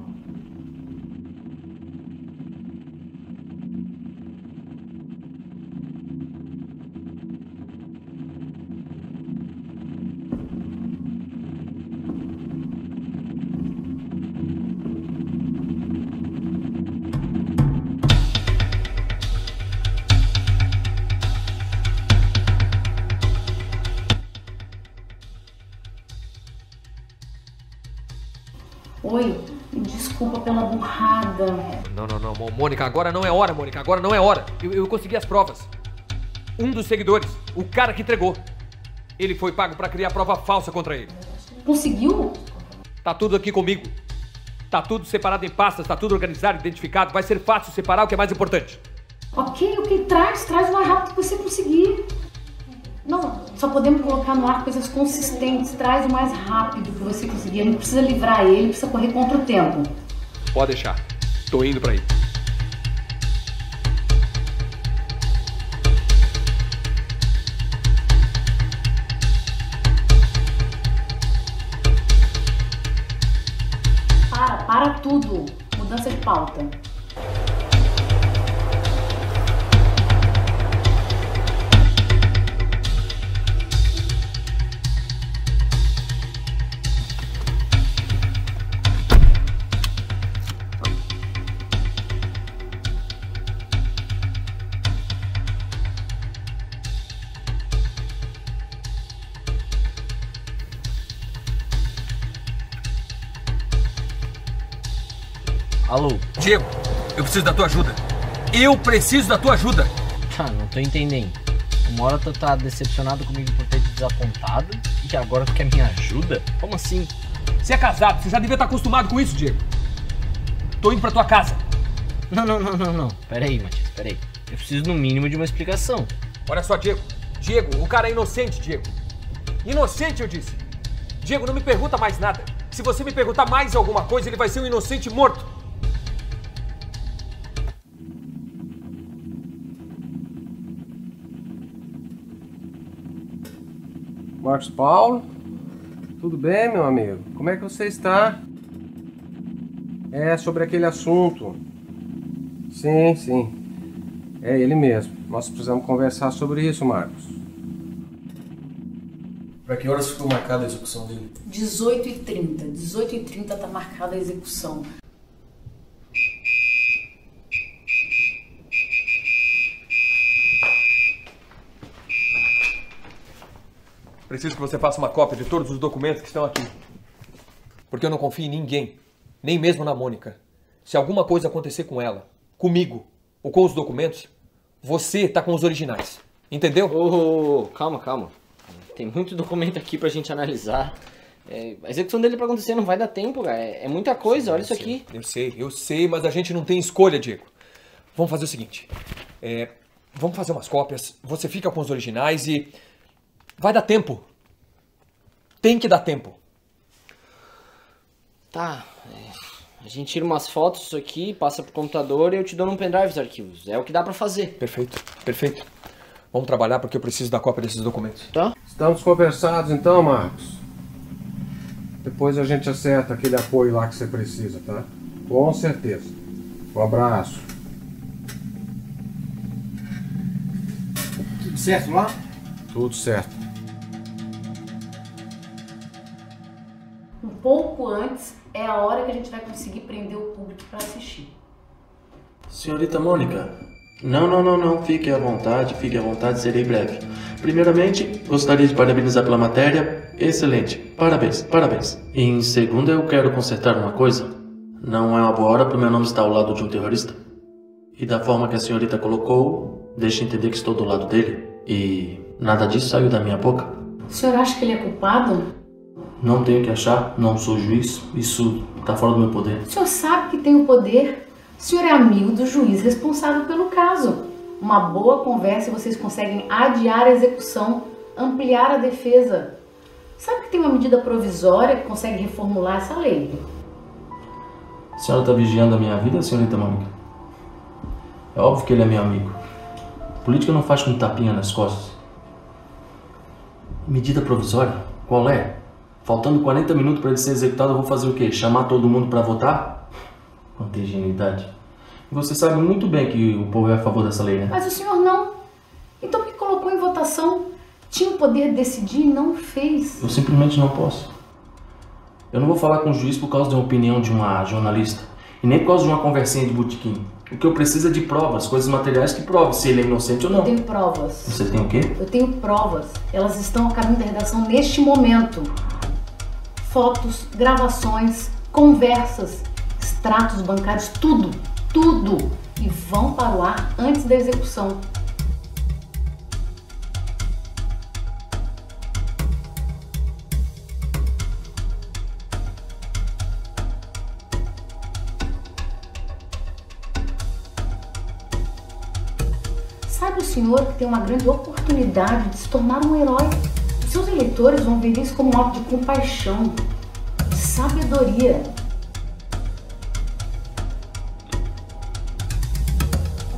Oi, desculpa pela burrada. Não, Mônica, agora não é hora, Mônica, agora não é hora. Eu consegui as provas. Um dos seguidores, o cara que entregou. Ele foi pago pra criar prova falsa contra ele. Conseguiu? Tá tudo aqui comigo. Tá tudo separado em pastas, tá tudo organizado, identificado. Vai ser fácil separar o que é mais importante. Ok, traz o mais rápido que você conseguir. Não, só podemos colocar no ar coisas consistentes. Traz o mais rápido que você conseguir. Não precisa livrar ele, precisa correr contra o tempo. Pode deixar. Tô indo pra aí. Para tudo. Mudança de pauta. Alô? Diego, eu preciso da tua ajuda. Tá, não tô entendendo. Uma hora tu tá decepcionado comigo por ter te desapontado e agora tu quer minha ajuda? Como assim? Você é casado, você já devia estar acostumado com isso, Diego. Tô indo pra tua casa. Não. Peraí, Mathias, peraí. Eu preciso no mínimo de uma explicação. Olha só, Diego. Diego, o cara é inocente, Diego. Inocente, eu disse. Diego, não me pergunta mais nada. Se você me perguntar mais alguma coisa, ele vai ser um inocente morto. Marcos Paulo, tudo bem, meu amigo? Como é que você está? É sobre aquele assunto. Sim, sim. É ele mesmo. Nós precisamos conversar sobre isso, Marcos. Para que horas ficou marcada a execução dele? 18h30. 18h30 está marcada a execução. Preciso que você faça uma cópia de todos os documentos que estão aqui. Porque eu não confio em ninguém. Nem mesmo na Mônica. Se alguma coisa acontecer com ela, comigo ou com os documentos, você tá com os originais. Entendeu? Calma, calma. Tem muito documento aqui pra gente analisar. É, a execução dele pra acontecer não vai dar tempo, cara. É muita coisa, sim, olha isso aqui. Eu sei, mas a gente não tem escolha, Diego. Vamos fazer o seguinte. Vamos fazer umas cópias, você fica com os originais e... Vai dar tempo. Tem que dar tempo. Tá, a gente tira umas fotos disso aqui, passa pro computador e eu te dou num pendrive os arquivos. É o que dá pra fazer. Perfeito, perfeito. Vamos trabalhar porque eu preciso da cópia desses documentos. Tá. Estamos conversados então, Marcos. Depois a gente acerta aquele apoio lá que você precisa, tá? Com certeza. Um abraço. Tudo certo lá? Tudo certo. Um pouco antes é a hora que a gente vai conseguir prender o público para assistir. Senhorita Mônica, não, fique à vontade, serei breve. Primeiramente, gostaria de parabenizar pela matéria, excelente, parabéns. E em segundo, eu quero consertar uma coisa, não é uma boa hora para o meu nome estar ao lado de um terrorista. E da forma que a senhorita colocou, deixa entender que estou do lado dele e nada disso saiu da minha boca. O senhor acha que ele é culpado? Não tenho que achar, não sou juiz, isso está fora do meu poder. O senhor sabe que tem o poder, o senhor é amigo do juiz responsável pelo caso. Uma boa conversa e vocês conseguem adiar a execução, ampliar a defesa. Sabe que tem uma medida provisória que consegue reformular essa lei? A senhora está vigiando a minha vida, senhorita Mônica? É óbvio que ele é meu amigo. A política não faz com tapinha nas costas. Medida provisória? Qual é? Faltando 40 minutos para ele ser executado, eu vou fazer o quê? Chamar todo mundo para votar? Quanta ingenuidade. Você sabe muito bem que o povo é a favor dessa lei, né? Mas o senhor não. Então por que colocou em votação? Tinha o poder de decidir e não fez. Eu simplesmente não posso. Eu não vou falar com o juiz por causa de uma opinião de uma jornalista. E nem por causa de uma conversinha de botequim. O que eu preciso é de provas, coisas materiais que provem se ele é inocente ou não. Eu tenho provas. Você tem o quê? Eu tenho provas. Elas estão a caminho da redação neste momento. Fotos, gravações, conversas, extratos bancários, tudo. E vão para o ar antes da execução. Sabe o senhor que tem uma grande oportunidade de se tornar um herói? Seus eleitores vão ver isso como um ato de compaixão, de sabedoria.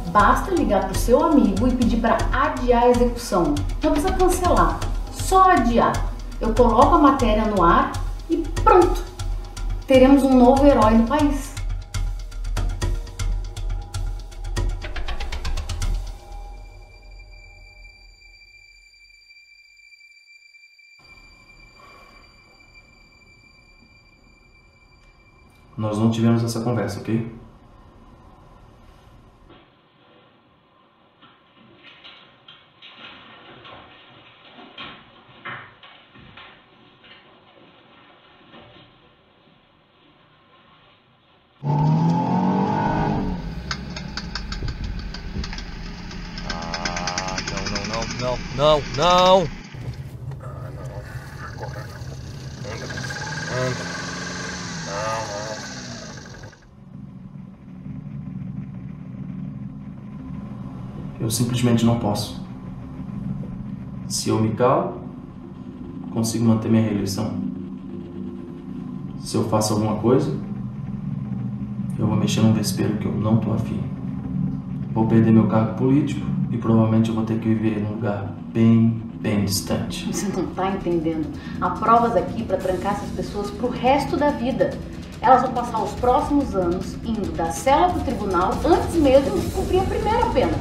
Basta ligar para o seu amigo e pedir para adiar a execução. Não precisa cancelar, só adiar. Eu coloco a matéria no ar e pronto! Teremos um novo herói no país. Nós não tivemos essa conversa, ok? Não! Ah, não. Agora não. Anda. Eu simplesmente não posso. Se eu me calo, consigo manter minha reeleição. Se eu faço alguma coisa, eu vou mexer num vespeiro que eu não tô afim. Vou perder meu cargo político e provavelmente eu vou ter que viver num lugar bem distante. Você não tá entendendo. Há provas aqui para trancar essas pessoas pro resto da vida. Elas vão passar os próximos anos indo da cela para o tribunal antes mesmo de cumprir a primeira pena.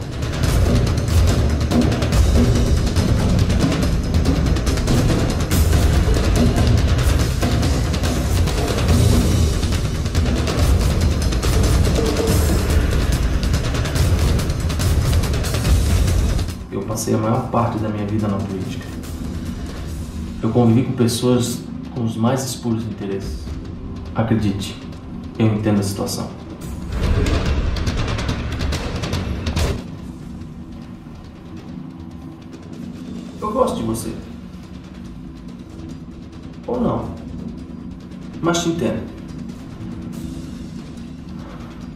Eu passei a maior parte da minha vida na política. Eu convivi com pessoas com os mais espúrios interesses. Acredite, eu entendo a situação. Eu gosto de você. Ou não. Mas te entendo.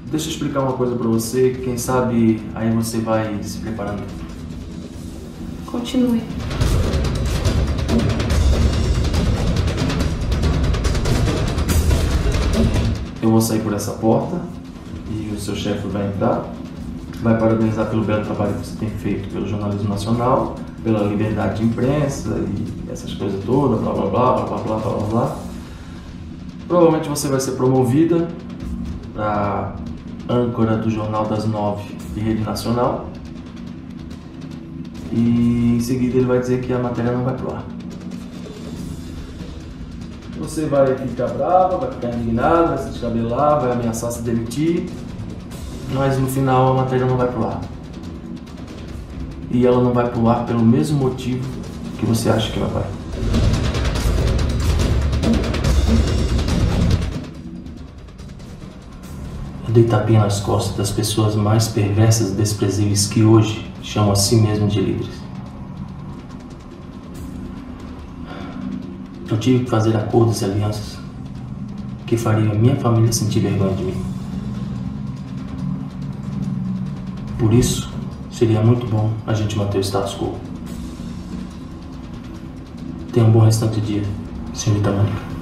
Deixa eu explicar uma coisa pra você, quem sabe aí você vai se preparando. Continue. Eu vou sair por essa porta e o seu chefe vai entrar, vai parabenizar pelo belo trabalho que você tem feito pelo jornalismo nacional, pela liberdade de imprensa e essas coisas todas, blá blá blá blá blá blá blá blá blá. Provavelmente você vai ser promovida para âncora do Jornal das 9 de rede nacional e em seguida ele vai dizer que a matéria não vai pro ar. Você vai ficar brava, vai ficar indignada, vai se descabelar, vai ameaçar se demitir, mas no final a matéria não vai pro ar. E ela não vai pro ar pelo mesmo motivo que você acha que ela vai. Eu dei tapinha nas costas das pessoas mais perversas e desprezíveis que hoje chamam a si mesmos de líderes. Eu tive que fazer acordos e alianças que fariam a minha família sentir vergonha de mim. Por isso, seria muito bom a gente manter o status quo. Tenha um bom restante de dia, senhorita Mônica.